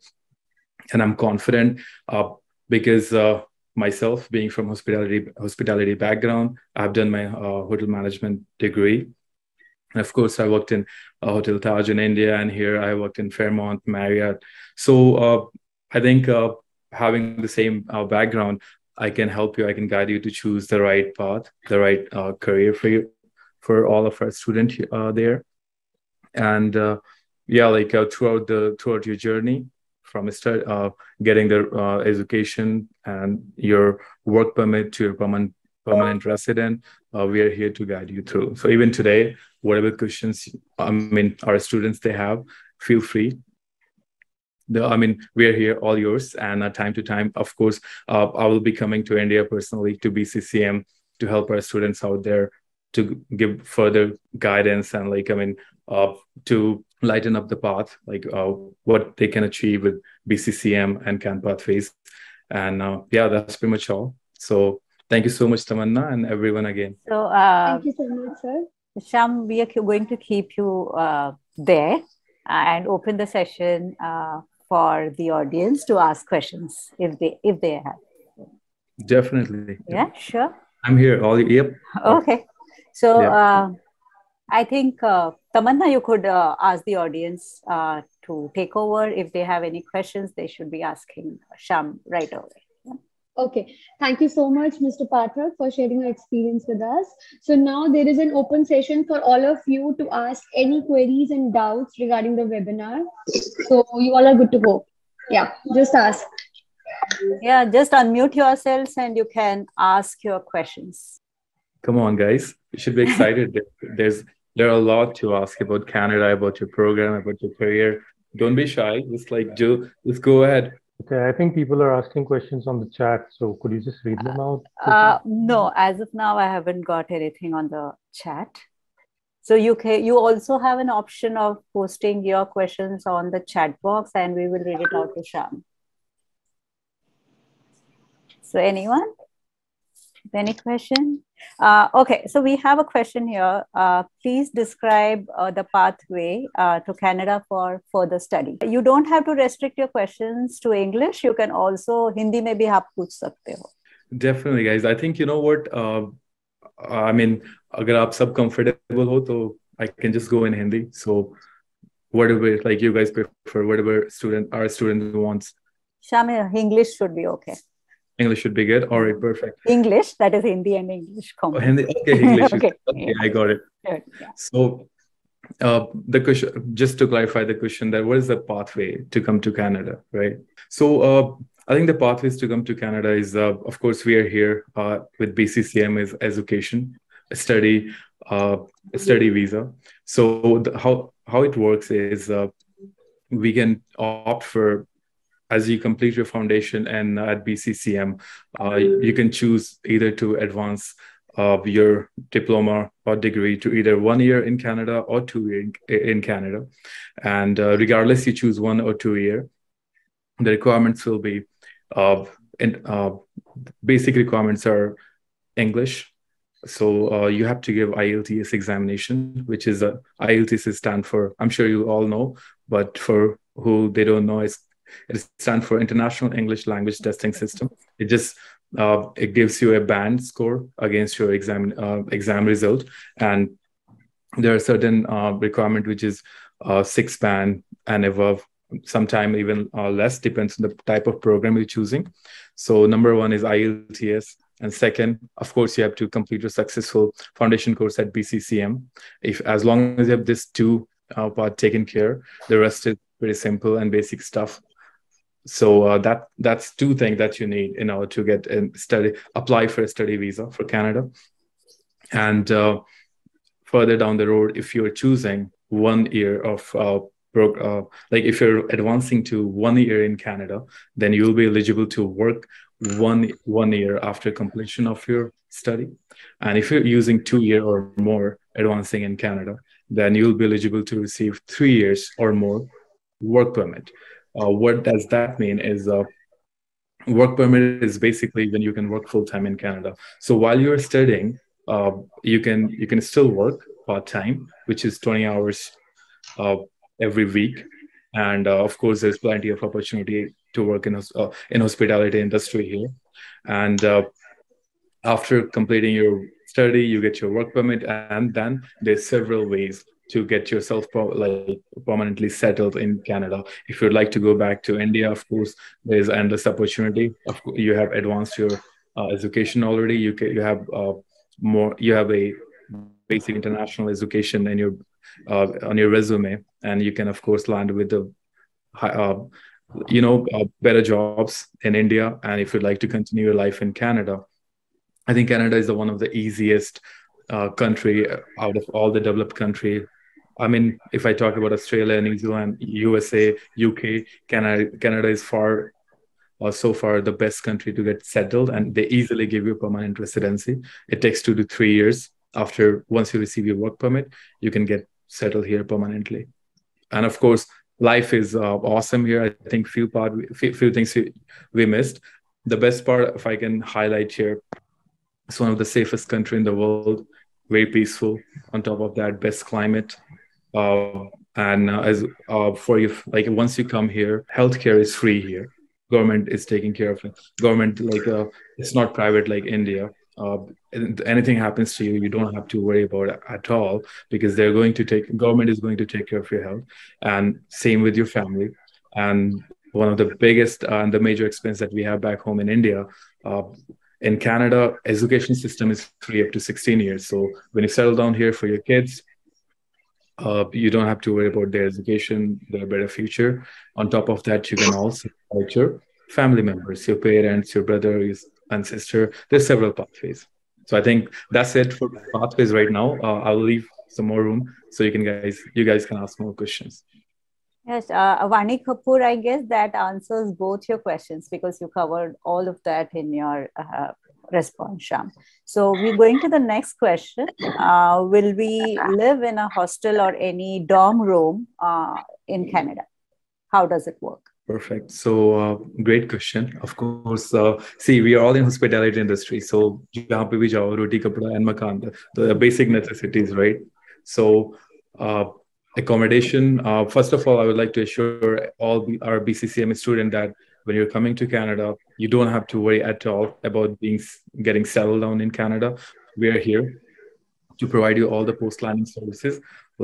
And I'm confident uh, because uh, myself, being from hospitality, hospitality background, I've done my uh, hotel management degree. And of course, I worked in uh, Hotel Taj in India, and here I worked in Fairmont Marriott. So uh, I think uh, having the same uh, background, I can help you, I can guide you to choose the right path, the right uh, career for you, for all of our students uh, there. And uh, yeah, like uh, throughout the throughout your journey, from start, uh, getting the uh, education and your work permit to your permanent, permanent resident, uh, we are here to guide you through. So even today, whatever questions, I mean, our students, they have, feel free. The, I mean, we are here, all yours, and uh, time to time, of course, uh, I will be coming to India personally to B C C M to help our students out there to give further guidance and, like, I mean, uh, to lighten up the path, like uh, what they can achieve with B C C M and CanPathways. And uh, yeah, that's pretty much all. So thank you so much, Tamanna, and everyone again. So uh, thank you so much, sir. Sham, we are going to keep you uh, there and open the session Uh, for the audience to ask questions if they if they have. Definitely. Yeah, sure. I'm here. All yep. Okay. So yeah. uh, I think uh, Tamanna, you could uh, ask the audience uh, to take over. If they have any questions, they should be asking Sham right away. Yeah. Okay. Thank you so much, Mister Pathak, for sharing your experience with us. So now there is an open session for all of you to ask any queries and doubts regarding the webinar. So you all are good to go. Yeah, just ask. Yeah, just unmute yourselves and you can ask your questions. Come on, guys. You should be excited. There's there are a lot to ask about Canada, about your program, about your career. Don't be shy. Just like do. Let's go ahead. Okay, I think people are asking questions on the chat. So could you just read them out? Uh, no, as of now, I haven't got anything on the chat. So you can, you also have an option of posting your questions on the chat box and we will read it out to Sham. So anyone? Any question? Uh, okay, so we have a question here. Uh, please describe uh, the pathway uh, to Canada for further study. You don't have to restrict your questions to English. You can also, Hindi mein bhi aap pooch sakte ho. Definitely, guys. I think, you know what? Uh, I mean, agar aap sab comfortable ho, toh I can just go in Hindi. So whatever, like you guys prefer, whatever student our student wants. Shamil, English should be okay. English should be good. All right, perfect. English, that is Hindi and English. Oh, Hindi, okay, English. Okay. Okay, I got it. Yeah. So uh, the question, just to clarify the question, that what is the pathway to come to Canada, right? So uh, I think the pathways to come to Canada is, uh, of course, we are here uh, with B C C M is education, a study, uh, a study visa. So the, how, how it works is uh, we can opt for, as you complete your foundation and at B C C M, uh, you can choose either to advance uh, your diploma or degree to either one year in Canada or two years in, in Canada. And uh, regardless, you choose one or two year, the requirements will be Uh, and uh, basic requirements are English. So uh, you have to give I E L T S examination, which is a I E L T S stand for, I'm sure you all know, but for who they don't know, it's, it stands for International English Language Testing System. It just uh, it gives you a band score against your exam uh, exam result, and there are certain uh, requirement which is uh, six band and above. Sometimes even uh, less, depends on the type of program you're choosing. So number one is I E L T S. And second, of course, you have to complete a successful foundation course at B C C M. If, as long as you have this two uh, part taken care, the rest is pretty simple and basic stuff. So uh, that that's two things that you need in order to get a study, apply for a study visa for Canada. And uh, further down the road, if you're choosing one year of uh, Uh, like if you're advancing to one year in Canada, then you'll be eligible to work one, one year after completion of your study. And if you're using two year or more advancing in Canada, then you'll be eligible to receive three years or more work permit. Uh, what does that mean is uh, work permit is basically when you can work full time in Canada. So while you're studying, uh, you can you can still work part time, which is twenty hours uh, every week, and uh, of course there's plenty of opportunity to work in uh, in hospitality industry here. And uh, after completing your study, you get your work permit, and then there's several ways to get yourself like permanently settled in Canada. If you'd like to go back to India, of course there's endless opportunity. Of course, you have advanced your uh, education already. You can, you have uh, more. You have a basic international education in your Uh, on your resume, and you can of course land with the uh, you know uh, better jobs in India. And if you'd like to continue your life in Canada, I think Canada is the one of the easiest uh, country out of all the developed country. I mean, if I talk about Australia, New Zealand, U S A, U K, Canada, Canada is far uh, so far the best country to get settled, and they easily give you permanent residency. It takes two to three years after once you receive your work permit, you can get settle here permanently. And of course, life is uh, awesome here. I think few part, few, few things we, we missed. The best part, if I can highlight here, it's one of the safest country in the world, very peaceful. On top of that, best climate. Uh, and uh, as uh, for you, like once you come here, healthcare is free here. Government is taking care of it. Government, like uh, it's not private like India. Uh, anything happens to you, you don't have to worry about it at all, because they're going to take, government is going to take care of your health, and same with your family. And one of the biggest uh, and the major expense that we have back home in India, uh, in Canada, education system is free up to sixteen years. So when you settle down here for your kids, uh, you don't have to worry about their education, their better future. On top of that, you can also support your family members, your parents, your brothers and sister. There's several pathways. So I think that's it for pathways right now. Uh, I'll leave some more room so you can guys, you guys can ask more questions. Yes, uh, Vani Kapoor, I guess that answers both your questions because you covered all of that in your uh, response, Sham. So we're going to the next question. Uh, will we live in a hostel or any dorm room uh, in Canada? How does it work? Perfect. So uh, great question. Of course, uh, see, we are all in hospitality industry. So jahan pe bhi jao, roti, kapda, and makan, the basic necessities, right? So uh, accommodation, uh, first of all, I would like to assure all our B C C M students that when you're coming to Canada, you don't have to worry at all about being getting settled down in Canada. We are here to provide you all the post-landing services,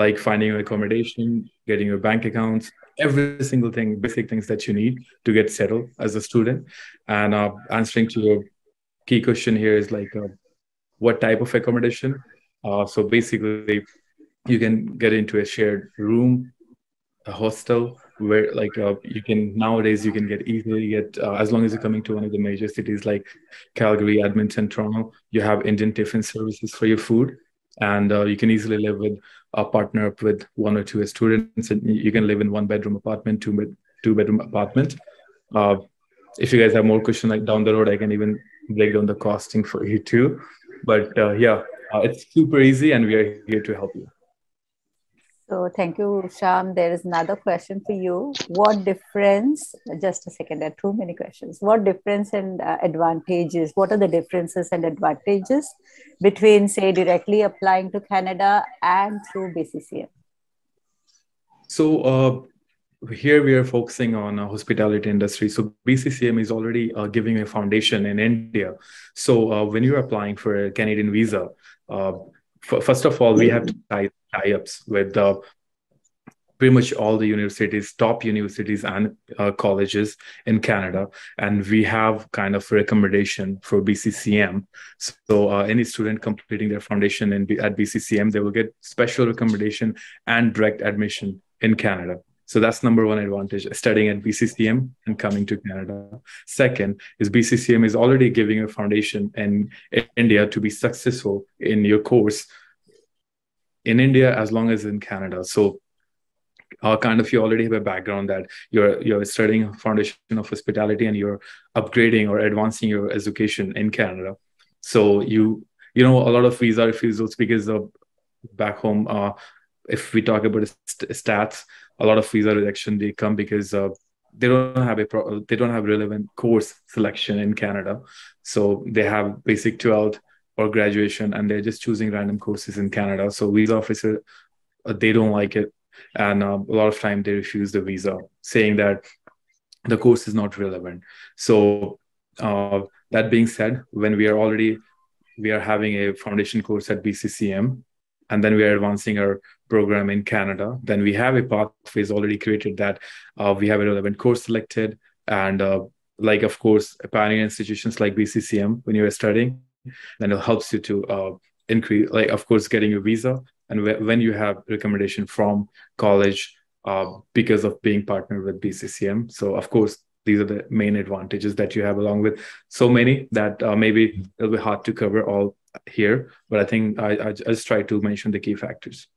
like finding your accommodation, getting your bank accounts, every single thing, basic things that you need to get settled as a student. And uh, answering to your key question here is like, uh, what type of accommodation? Uh, so basically, you can get into a shared room, a hostel, where like uh, you can nowadays you can get easily get uh, as long as you're coming to one of the major cities like Calgary, Edmonton, Toronto, you have Indian tiffin services for your food, and uh, you can easily live with a uh, partner up with one or two students, and you can live in one bedroom apartment, two bed two bedroom apartment. Uh, if you guys have more questions like down the road, I can even break down the costing for you too. But uh, yeah, uh, it's super easy, and we are here to help you. So thank you, Sham. There is another question for you. What difference, just a second, there are too many questions. What difference and uh, advantages, what are the differences and advantages between, say, directly applying to Canada and through B C C M? So uh, here we are focusing on uh, hospitality industry. So B C C M is already uh, giving a foundation in India. So uh, when you're applying for a Canadian visa, uh, first of all, we have to tie tie-ups with uh, pretty much all the universities, top universities and uh, colleges in Canada. And we have kind of recommendation for B C C M. So uh, any student completing their foundation in, at B C C M, they will get special recommendation and direct admission in Canada. So that's number one advantage, studying at B C C M and coming to Canada. Second is B C C M is already giving a foundation in, in India to be successful in your course in India as long as in Canada. So uh, kind of you already have a background that you're, you're studying a foundation of hospitality and you're upgrading or advancing your education in Canada. So you, you know, a lot of visa refusals because of back home, uh, if we talk about st stats, a lot of visa rejection, they come because uh, they don't have a pro they don't have relevant course selection in Canada. So they have basic twelve or graduation, and they're just choosing random courses in Canada. So visa officer, uh, they don't like it. And uh, a lot of time they refuse the visa, saying that the course is not relevant. So uh, that being said, when we are already, we are having a foundation course at B C C M, and then we are advancing our program in Canada, then we have a pathways already created that uh, we have a relevant course selected. And uh, like, of course, pioneer institutions like B C C M, when you're studying, then it helps you to uh, increase, like, of course, getting your visa. And wh when you have recommendation from college uh, because of being partnered with B C C M. So, of course, these are the main advantages that you have, along with so many that uh, maybe it'll be hard to cover all here, but I think I, I just try to mention the key factors.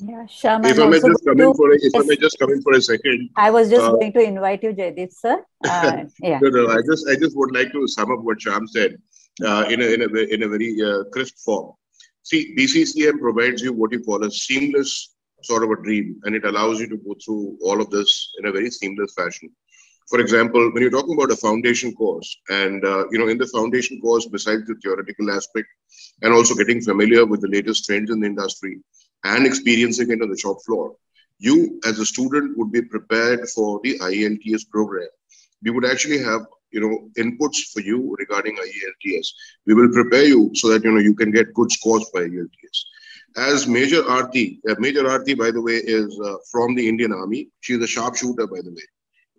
Yeah, Sham, if I may just come in for a, if I may just come in for a second. I was just uh, going to invite you, Jaydeep sir. Uh, yeah. no, no, I just I just would like to sum up what Sham said uh, in a in a in a very uh, crisp form. See, B C C M provides you what you call a seamless sort of a dream, and it allows you to go through all of this in a very seamless fashion. For example, when you're talking about a foundation course, and uh, you know, in the foundation course, besides the theoretical aspect, and also getting familiar with the latest trends in the industry and experiencing it on the shop floor, you as a student would be prepared for the I E L T S program. We would actually have, you know, inputs for you regarding I E L T S. We will prepare you so that, you know, you can get good scores by I E L T S. As Major Aarti, uh, Major Aarti, by the way, is uh, from the Indian Army. She's a sharpshooter, by the way.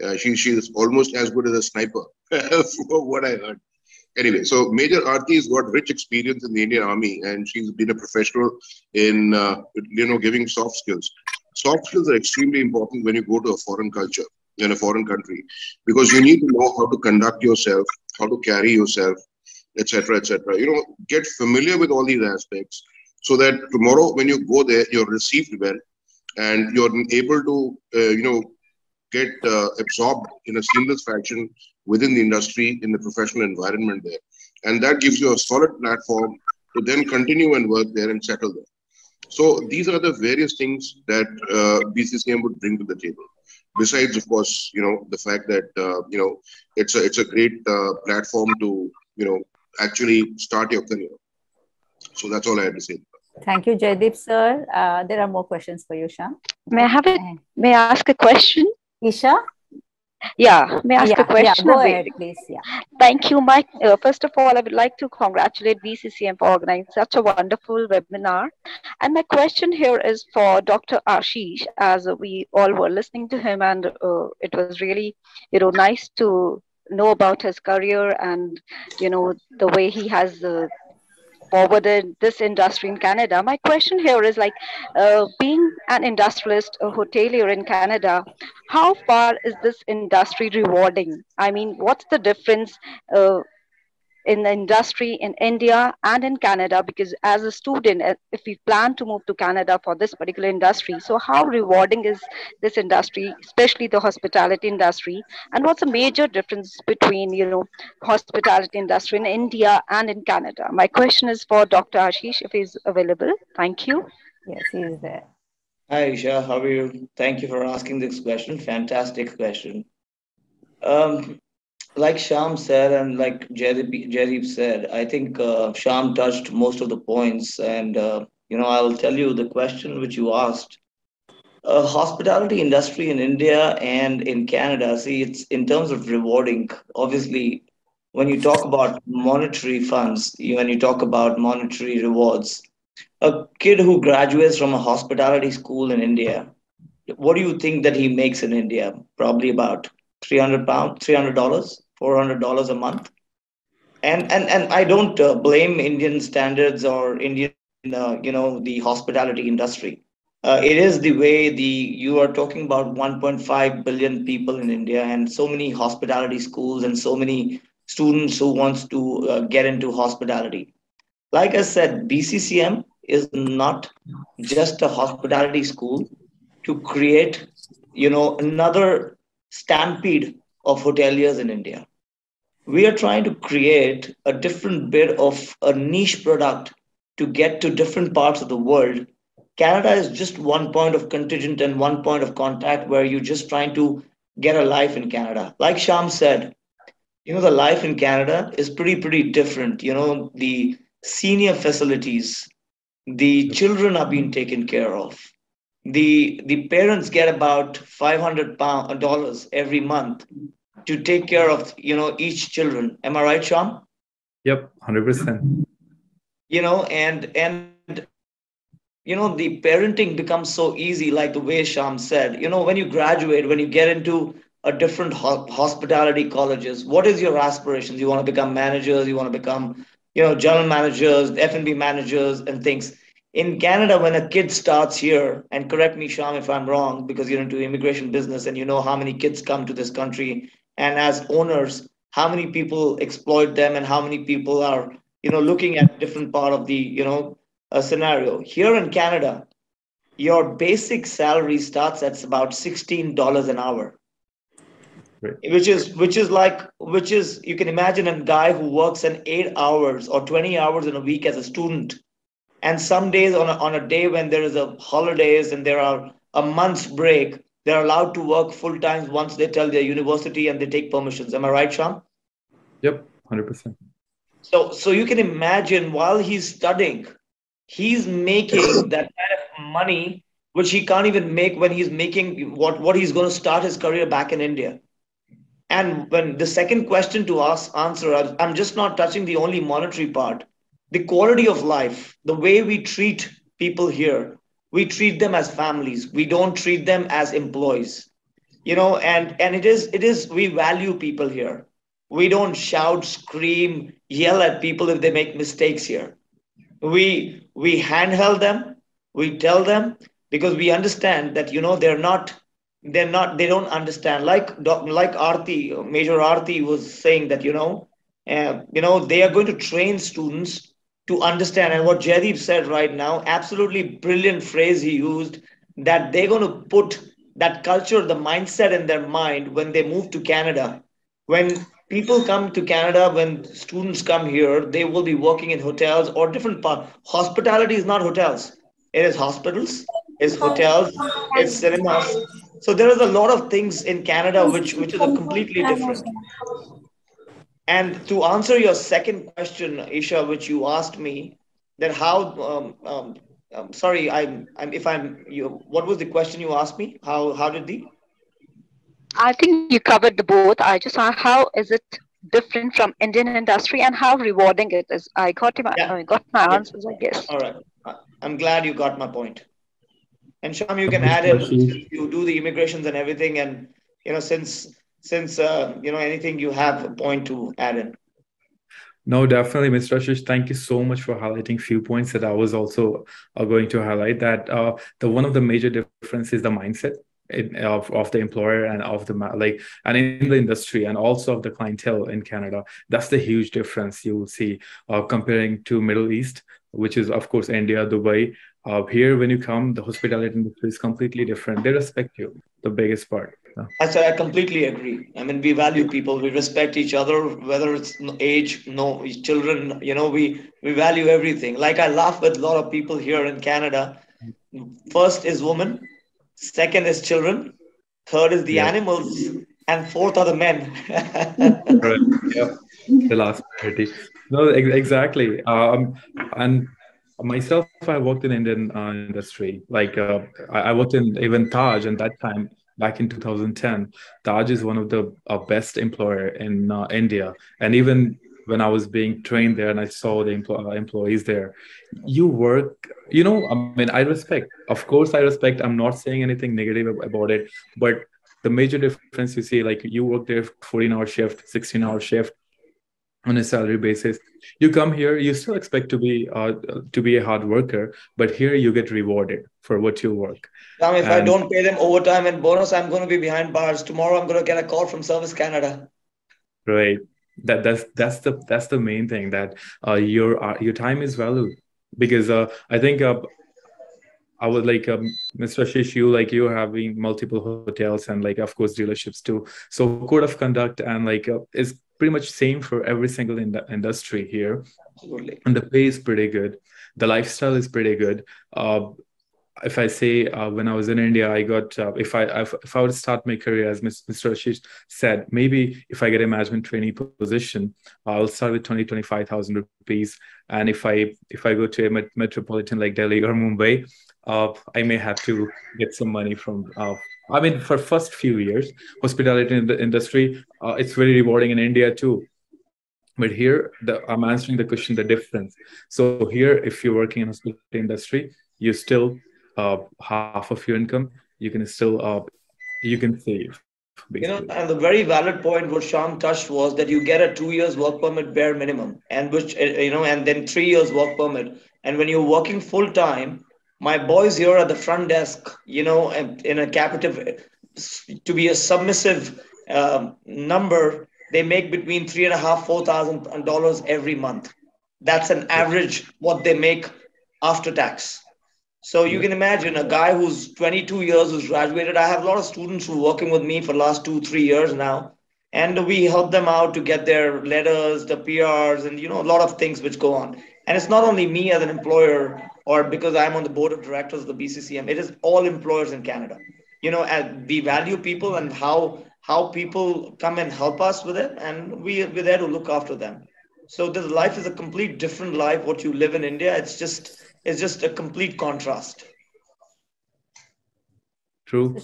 Uh, she, she is almost as good as a sniper, from what I heard. Anyway, so Major Aarti has got rich experience in the Indian Army, and she's been a professional in, uh, you know, giving soft skills. Soft skills are extremely important when you go to a foreign culture, in a foreign country, because you need to know how to conduct yourself, how to carry yourself, et cetera, et cetera. You know, get familiar with all these aspects so that tomorrow when you go there, you're received well, and you're able to, uh, you know, get uh, absorbed in a seamless fashion within the industry, in the professional environment there. And that gives you a solid platform to then continue and work there and settle there. So these are the various things that uh, B C C M would bring to the table. Besides, of course, you know, the fact that, uh, you know, it's a, it's a great uh, platform to, you know, actually start your career. So that's all I had to say. Thank you, Jaydeep sir. Uh, there are more questions for you, Sham. May I have a, may I ask a question? Isha? Yeah, may I ask yeah, a question? Yeah, go ahead, please. Yeah. Thank you, Mike. Uh, first of all, I would like to congratulate B C C M for organizing such a wonderful webinar. And my question here is for Doctor Ashish, as we all were listening to him, and uh, it was really, you know, nice to know about his career and, you know, the way he has uh, forward in this industry in Canada. My question here is like, uh, being an industrialist, a hotelier in Canada, how far is this industry rewarding? I mean, what's the difference uh, in the industry in India and in Canada? Because as a student, if we plan to move to Canada for this particular industry, so how rewarding is this industry, especially the hospitality industry? And what's a major difference between, you know, hospitality industry in India and in Canada? My question is for Doctor Ashish, if he's available. Thank you. Yes, he is there. Hi, Isha. How are you? Thank you for asking this question. Fantastic question. Um, Like Sham said and like Jaydeep, Jaydeep said, I think uh, Sham touched most of the points. And, uh, you know, I'll tell you the question which you asked. Uh, hospitality industry in India and in Canada, see, it's in terms of rewarding. Obviously, when you talk about monetary funds, when you talk about monetary rewards, a kid who graduates from a hospitality school in India, what do you think that he makes in India? Probably about three hundred pounds, three hundred dollars, four hundred dollars a month. And, and, and I don't uh, blame Indian standards or Indian, uh, you know, the hospitality industry. Uh, it is the way the, you are talking about one point five billion people in India and so many hospitality schools and so many students who wants to uh, get into hospitality. Like I said, B C C M is not just a hospitality school to create, you know, another stampede of hoteliers in India. We are trying to create a different bit of a niche product to get to different parts of the world. Canada is just one point of contingent and one point of contact where you're just trying to get a life in Canada. Like Sham said, you know, the life in Canada is pretty, pretty different. You know, the senior facilities, the children are being taken care of. The, the parents get about five hundred dollars every month to take care of, you know, each children. Am I right, Sham? Yep, one hundred percent. You know, and, and, you know, the parenting becomes so easy, like the way Sham said. You know, when you graduate, when you get into a different ho hospitality colleges, what is your aspirations? You want to become managers, you want to become, you know, general managers, F and B managers and things. In Canada, when a kid starts here, and correct me, Sham, if I'm wrong, because you're into immigration business and you know how many kids come to this country, and as owners, how many people exploit them and how many people are, you know, looking at different part of the, you know, uh, scenario. Here in Canada, your basic salary starts at about sixteen dollars an hour, right. which is, which is like, which is, you can imagine a guy who works an eight hours or twenty hours in a week as a student. And some days on a, on a day when there is a holidays and there are a month's break, they're allowed to work full time once they tell their university and they take permissions. Am I right, Sham? Yep, one hundred percent. So, so you can imagine while he's studying, he's making that kind of money, which he can't even make when he's making what, what he's going to start his career back in India. And when the second question to ask, answer, I'm just not touching the only monetary part. The quality of life, the way we treat people here, we treat them as families. We don't treat them as employees, you know, and, and it is, it is, we value people here. We don't shout, scream, yell at people if they make mistakes here. We, we handheld them. We tell them because we understand that, you know, they're not, they're not, they don't understand. Like, like Aarti, Major Aarti was saying that, you know, uh, you know, they are going to train students to understand. And what Jaydeep said right now, absolutely brilliant phrase he used, that they're going to put that culture, the mindset in their mind when they move to Canada. When people come to Canada, when students come here, they will be working in hotels or different parts. Hospitality is not hotels. It is hospitals, it's hotels, it's cinemas. So there is a lot of things in Canada which, which is completely different. And to answer your second question, Isha, which you asked me, that how, um, um, I'm sorry, I'm, I'm, if I'm, you, what was the question you asked me? How, how did the? I think you covered the both. I just asked, how is it different from Indian industry and how rewarding it is? I got my, yeah. I got my answers, I guess. All right. I'm glad you got my point. And Sham, you can add it. You do the immigrations and everything. And, you know, since... Since, uh, you know, anything you have a point to add in. No, definitely, Mister Ashish, thank you so much for highlighting a few points that I was also uh, going to highlight, that uh, the one of the major differences is the mindset in, of, of the employer and of the like, and in the industry, and also of the clientele in Canada. That's the huge difference you will see uh, comparing to Middle East, which is, of course, India, Dubai. Uh, here, when you come, the hospitality industry is completely different. They respect you, the biggest part. I completely agree. I mean, we value people, we respect each other, whether it's age, no, children, you know, we, we value everything. Like I laugh with a lot of people here in Canada. First is women, second is children, third is the yeah. animals, and fourth are the men. Right. Yeah. The last priority. No, ex exactly. Um, and myself, I worked in Indian uh, industry. Like uh, I, I worked in even Taj, and that time, back in two thousand ten, Taj is one of the uh, best employer in uh, India. And even when I was being trained there and I saw the empl employees there, you work, you know, I mean, I respect, of course I respect, I'm not saying anything negative about it, but the major difference you see, like you work there fourteen hour shift, sixteen hour shift on a salary basis. You come here, you still expect to be uh, to be a hard worker, but here you get rewarded for what you work. Now, if and I don't pay them overtime and bonus, I'm going to be behind bars. Tomorrow, I'm going to get a call from Service Canada. Right. That that's that's the that's the main thing, that uh, your uh, your time is valued, because uh, I think uh, I would like um, Mister Ashish, you like you having multiple hotels and like of course dealerships too. So code of conduct and like uh, is pretty much same for every single in the industry here. Absolutely. And the pay is pretty good. The lifestyle is pretty good. Uh, if I say uh, when I was in India, I got, uh, if I if, if I would start my career, as Mister Ashish said, maybe if I get a management trainee position, I'll start with twenty, twenty-five thousand rupees. And if I, if I go to a met metropolitan like Delhi or Mumbai, uh, I may have to get some money from, uh, I mean, for first few years, hospitality in the industry, uh, it's very rewarding in India too. But here, the, I'm answering the question, the difference. So here, if you're working in hospitality industry, you still, uh, half of your income, you can still, uh, you can save. Basically. You know, and the very valid point what Sham touched was that you get a two years work permit bare minimum, and which, you know, and then three years work permit. And when you're working full time, my boys here at the front desk, you know, in a captive, to be a submissive uh, number, they make between three and a half, four thousand dollars every month. That's an average what they make after tax. So you can imagine a guy who's twenty-two years, who's graduated. I have a lot of students who are working with me for the last two, three years now. And we help them out to get their letters, the P Rs, and, you know, a lot of things which go on. And it's not only me as an employer, or because I'm on the board of directors of the B C C M, it is all employers in Canada. You know, and we value people and how how people come and help us with it, and we, we're there to look after them. So this life is a complete different life, what you live in India. It's just, it's just a complete contrast. True.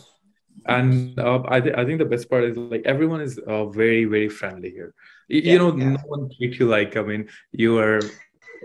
And uh, I, th I think the best part is like everyone is uh, very, very friendly here. You, yeah, you know, yeah. No one treats you like, I mean, you are...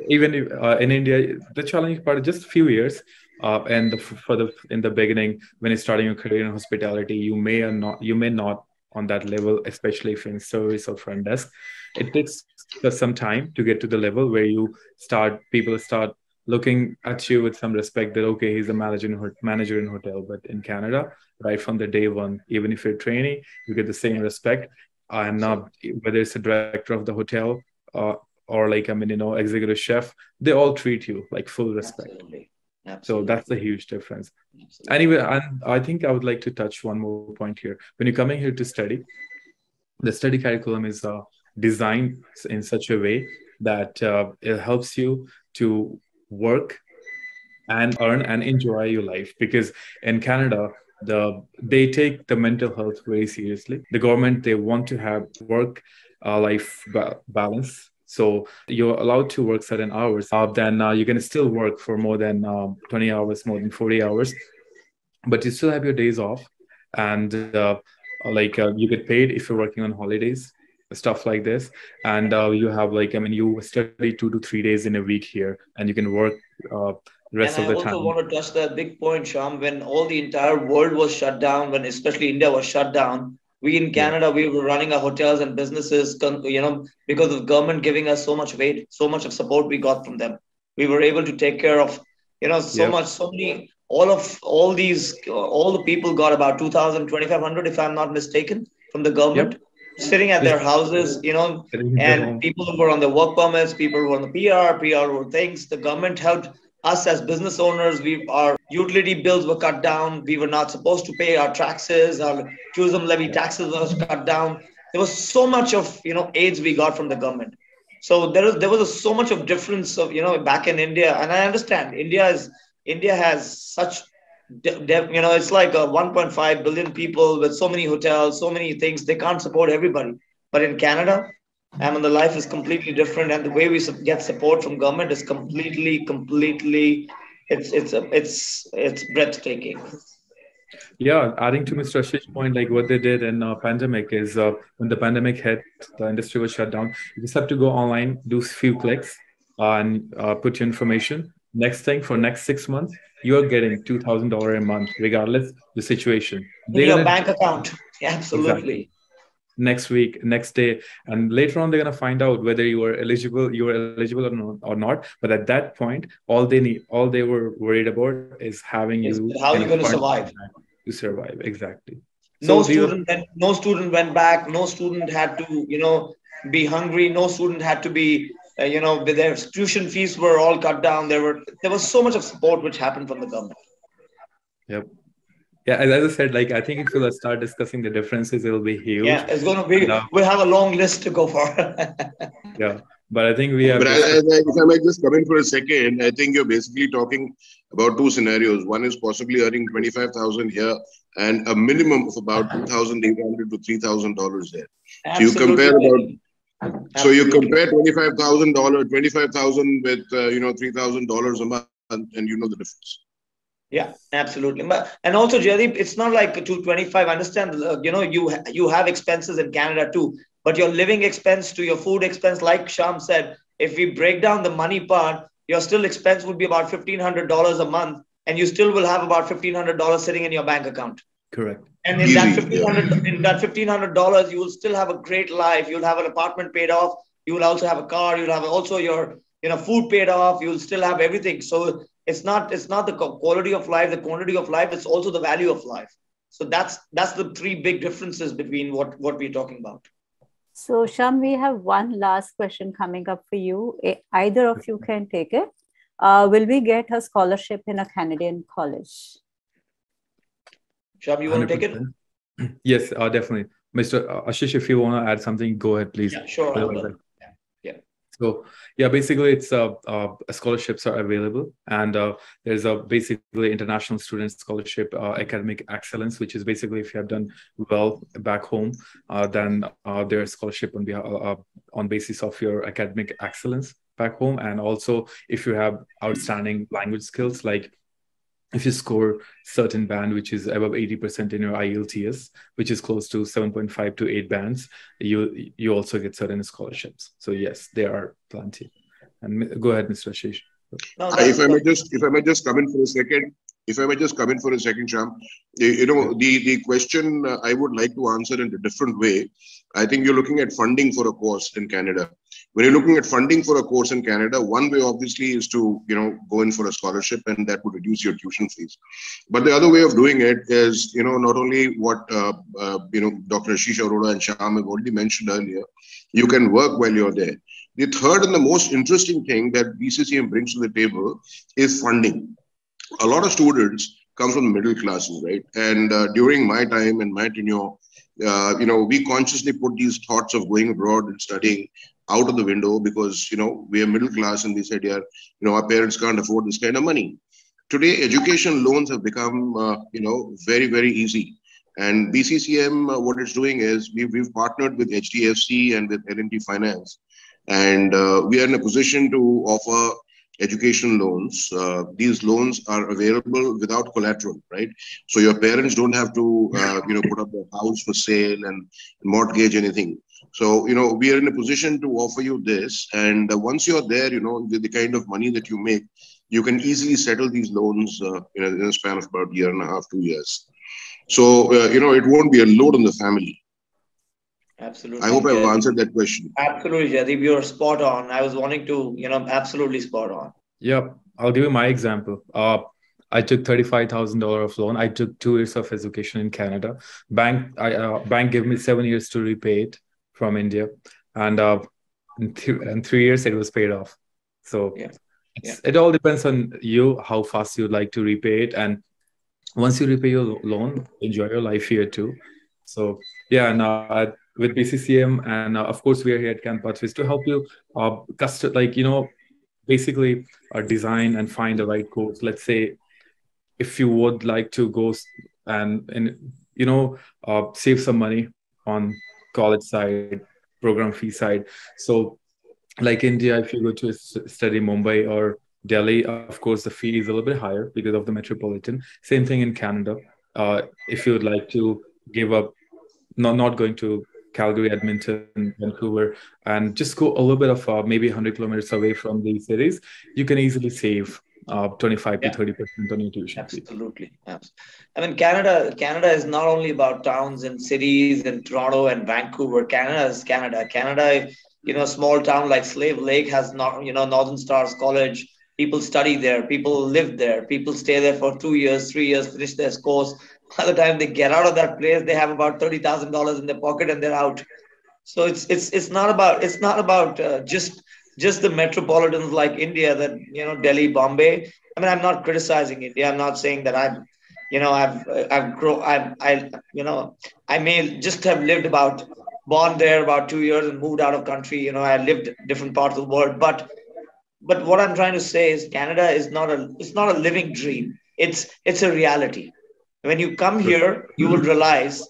Even if, uh, in India, the challenging part is just a few years, uh, and the, for the in the beginning when you're starting your career in hospitality, you may or not, you may not on that level, especially if you're in service or front desk. It takes some time to get to the level where you start people start looking at you with some respect that okay, he's a manager manager in hotel. But in Canada, right from the day one, even if you're a trainee, you get the same respect. And uh, whether it's the director of the hotel. Uh, or like, I mean, you know, executive chef, they all treat you like full respect. Absolutely. Absolutely. So that's the huge difference. Absolutely. Anyway, and I think I would like to touch one more point here. When you're coming here to study, the study curriculum is uh, designed in such a way that uh, it helps you to work and earn and enjoy your life. Because in Canada, the they take the mental health very seriously. The government, they want to have work-life uh, ba- balance. So you're allowed to work certain hours, uh, then uh, you can still work for more than um, twenty hours, more than forty hours, but you still have your days off. And uh, like uh, you get paid if you're working on holidays, stuff like this. And uh, you have like, I mean, you study two to three days in a week here and you can work uh, the rest and of I the time. I also want to touch that big point, Sham, when all the entire world was shut down, when especially India was shut down, We in Canada, we were running our hotels and businesses, you know, because of government giving us so much weight, so much of support we got from them. We were able to take care of, you know, so yep. much, so many, all of, all these, all the people got about two thousand, twenty-five hundred, if I'm not mistaken, from the government, yep. sitting at their houses, you know, and people who were on the work permits, people who were on the P R, P R were things. The government helped us as business owners. We, our utility bills were cut down. We were not supposed to pay our taxes. Our tourism levy taxes was cut down. There was so much of, you know, aids we got from the government. So there was, there was a, so much of difference of, you know, back in India. And I understand India is, India has such, de- de- you know, it's like a one point five billion people with so many hotels, so many things. They can't support everybody. But in Canada, I mean, the life is completely different, and the way we get support from government is completely, completely, it's it's it's it's breathtaking. Yeah, adding to Mister Ashish's point, like what they did in uh, pandemic is uh, when the pandemic hit, the industry was shut down. You just have to go online, do a few clicks, uh, and uh, put your information. Next thing, for next six months, you are getting two thousand dollars a month, regardless the situation. In your bank account, absolutely. Exactly. Next week, next day, and later on, they're gonna find out whether you are eligible, you are eligible or not, or not. But at that point, all they need, all they were worried about is having yes, you. How are you gonna survive? To survive, exactly. No so student, were, went, no student went back. No student had to, you know, be hungry. No student had to be, uh, you know, their tuition fees were all cut down. There were, there was so much of support which happened from the government. Yep. Yeah, as I said, like, I think if we start discussing the differences, it'll be huge. Yeah, it's going to be, and, uh, we'll have a long list to go for. Yeah, but I think we have... But I, I, if I might just come in for a second, I think you're basically talking about two scenarios. One is possibly earning twenty-five thousand dollars here and a minimum of about two thousand eight hundred to three thousand dollars there. So you compare about... Absolutely. So you compare twenty-five thousand dollars, twenty-five thousand dollars with, uh, you know, three thousand dollars a month, and you know the difference. Yeah, absolutely. But, and also, Jaydeep, it's not like two twenty-five. I understand, uh, you know, you, you have expenses in Canada too, but your living expense to your food expense, like Sham said, if we break down the money part, your still expense would be about fifteen hundred dollars a month, and you still will have about fifteen hundred dollars sitting in your bank account. Correct. And in Easy. that fifteen hundred dollars, in that fifteen hundred dollars, you will still have a great life. You'll have an apartment paid off. You will also have a car. You'll have also your, you know, food paid off. You'll still have everything. So It's not, it's not the quality of life, the quantity of life, it's also the value of life. So that's, that's the three big differences between what, what we're talking about. So Sham, we have one last question coming up for you. Either of you can take it. Uh, will we get a scholarship in a Canadian college? Sham, you want to take it? Yes, uh, definitely. Mister Ashish, if you want to add something, go ahead, please. Yeah, sure. I'll I'll So yeah, basically it's uh, uh, scholarships are available, and uh, there's a basically international student scholarship, uh, academic excellence, which is basically if you have done well back home, uh, then uh, there's scholarship on behalf, uh, on basis of your academic excellence back home. And also if you have outstanding language skills, like if you score certain band, which is above eighty percent in your I E L T S, which is close to seven point five to eight bands, you you also get certain scholarships. So yes, there are plenty. And go ahead, Mister Ashish. Uh, if I may just if I may just come in for a second, if I may just come in for a second, Sham, you know, the the question I would like to answer in a different way. I think you're looking at funding for a course in Canada. When you're looking at funding for a course in Canada, one way obviously is to, you know, go in for a scholarship, and that would reduce your tuition fees. But the other way of doing it is, you know, not only what, uh, uh, you know, Doctor Ashish Arora and Sham have already mentioned earlier, you can work while you're there. The third and the most interesting thing that B C C M brings to the table is funding. A lot of students come from the middle classes, right? And uh, during my time and my tenure, Uh, you know, we consciously put these thoughts of going abroad and studying out of the window because, you know, we are middle class, and we said, yeah, you know, our parents can't afford this kind of money. Today, education loans have become, uh, you know, very, very easy. And B C C M, uh, what it's doing is we've, we've partnered with H D F C and with L and T Finance. And uh, we are in a position to offer education loans. Uh, these loans are available without collateral, right? So your parents don't have to, uh, you know, put up their house for sale and mortgage anything. So, you know, we are in a position to offer you this. And uh, once you're there, you know, the, the kind of money that you make, you can easily settle these loans, uh, you know, in a span of about a year and a half, two years. So, uh, you know, it won't be a load on the family. Absolutely. I hope I've answered that question. Absolutely, Jaydeep, you're spot on. I was wanting to, you know, absolutely spot on. Yep. I'll give you my example. Uh, I took thirty-five thousand dollars of loan. I took two years of education in Canada. Bank I, uh, bank gave me seven years to repay it from India. And uh, in, th in three years, it was paid off. So yeah. Yeah. It all depends on you, how fast you'd like to repay it. And once you repay your loan, enjoy your life here too. So yeah, and uh, with B C C M, and uh, of course, we are here at Camp Pathways to help you uh, custom, like, you know, basically uh, design and find the right course. Let's say if you would like to go and, and you know, uh, save some money on college side, program fee side. So like India, if you go to study Mumbai or Delhi, uh, of course, the fee is a little bit higher because of the metropolitan. Same thing in Canada. Uh, if you would like to give up, not, not going to Calgary, Edmonton, Vancouver, and just go a little bit of uh, maybe one hundred kilometers away from these cities, you can easily save uh, twenty-five yeah. to thirty percent on your tuition. Absolutely. Absolutely. I mean, Canada, Canada is not only about towns and cities and Toronto and Vancouver. Canada is Canada. Canada, you know, a small town like Slave Lake has not, you know, Northern Stars College. People study there. People live there. People stay there for two years, three years, finish their course. By the time they get out of that place, they have about thirty thousand dollars in their pocket and they're out. So it's it's it's not about it's not about uh, just just the metropolitans like India, that, you know, Delhi, Bombay. I mean, I'm not criticizing India. I'm not saying that I've, you know, I've I've grown I've I you know I may just have lived about born there about two years and moved out of country. You know, I lived different parts of the world, but but what I'm trying to say is Canada is not a it's not a living dream. It's it's a reality. When you come here, you will realize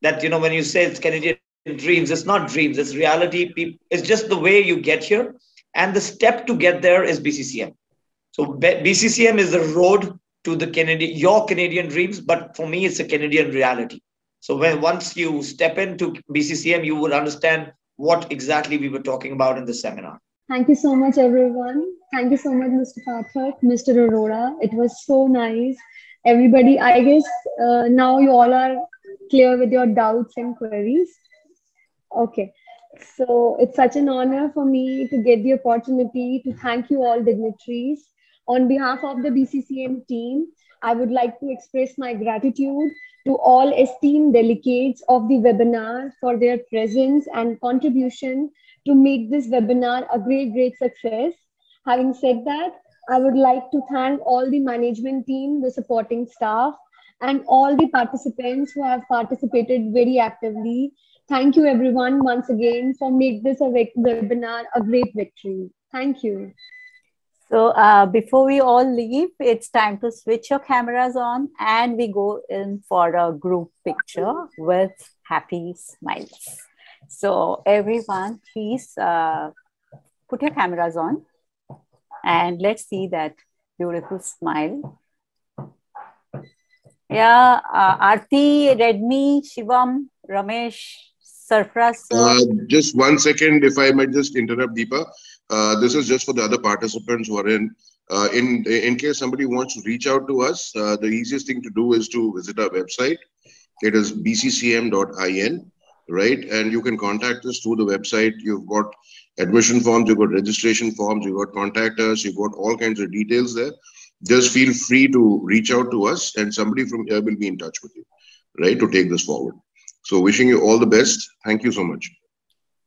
that, you know, when you say it's Canadian dreams, it's not dreams, it's reality. It's just the way you get here. And the step to get there is B C C M. So B C C M is the road to the Canadian, your Canadian dreams. But for me, it's a Canadian reality. So when once you step into B C C M, you will understand what exactly we were talking about in the seminar. Thank you so much, everyone. Thank you so much, Mister Pathak, Mister Arora. It was so nice. Everybody, I guess uh, now you all are clear with your doubts and queries. Okay, so it's such an honor for me to get the opportunity to thank you all dignitaries. On behalf of the B C C M team, I would like to express my gratitude to all esteemed delegates of the webinar for their presence and contribution to make this webinar a great, great success. Having said that, I would like to thank all the management team, the supporting staff, and all the participants who have participated very actively. Thank you, everyone, once again, for making this a webinar a great victory. Thank you. So uh, before we all leave, it's time to switch your cameras on and we go in for a group picture with happy smiles. So everyone, please uh, put your cameras on. And let's see that beautiful smile. Yeah, uh, Aarti, Redmi, Shivam, Ramesh, Sarfraz. Uh, just one second, if I might just interrupt, Deepa. Uh, this is just for the other participants who are in. Uh, in, in case somebody wants to reach out to us, uh, the easiest thing to do is to visit our website. It is b c c m dot i n, right? And you can contact us through the website. You've got admission forms, you've got registration forms, you've got contact us, you've got all kinds of details there. Just feel free to reach out to us and somebody from here will be in touch with you, right, to take this forward. So wishing you all the best. Thank you so much.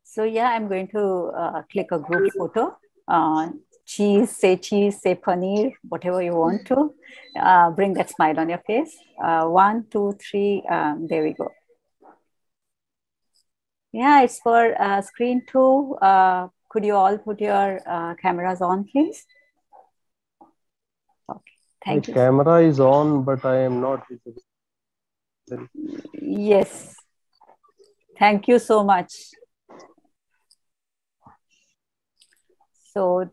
So yeah, I'm going to uh, click a group photo. Uh, cheese, say cheese, say paneer, whatever you want to. Uh, bring that smile on your face. Uh, one, two, three, um, there we go. Yeah, it's for uh, screen two. Uh, could you all put your uh, cameras on, please? Okay, thank you. The camera is on, but I am not visible. Yes. Thank you so much. So,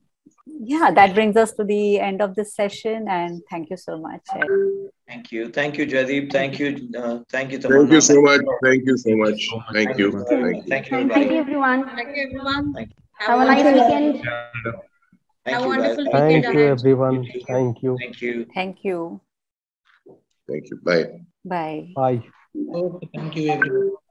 yeah, that brings us to the end of this session. And thank you so much. Thank you. Thank you, Jaydeep. Thank you. Uh, thank you. Tamanna. Thank you so much. Thank you so much. Thank you. Thank you, everyone. Thank you, everyone. Have a nice weekend. Have a wonderful weekend. Thank you, everyone. Thank you. Thank you. Thank you. Thank you. Bye. Bye. Bye. Thank you, everyone.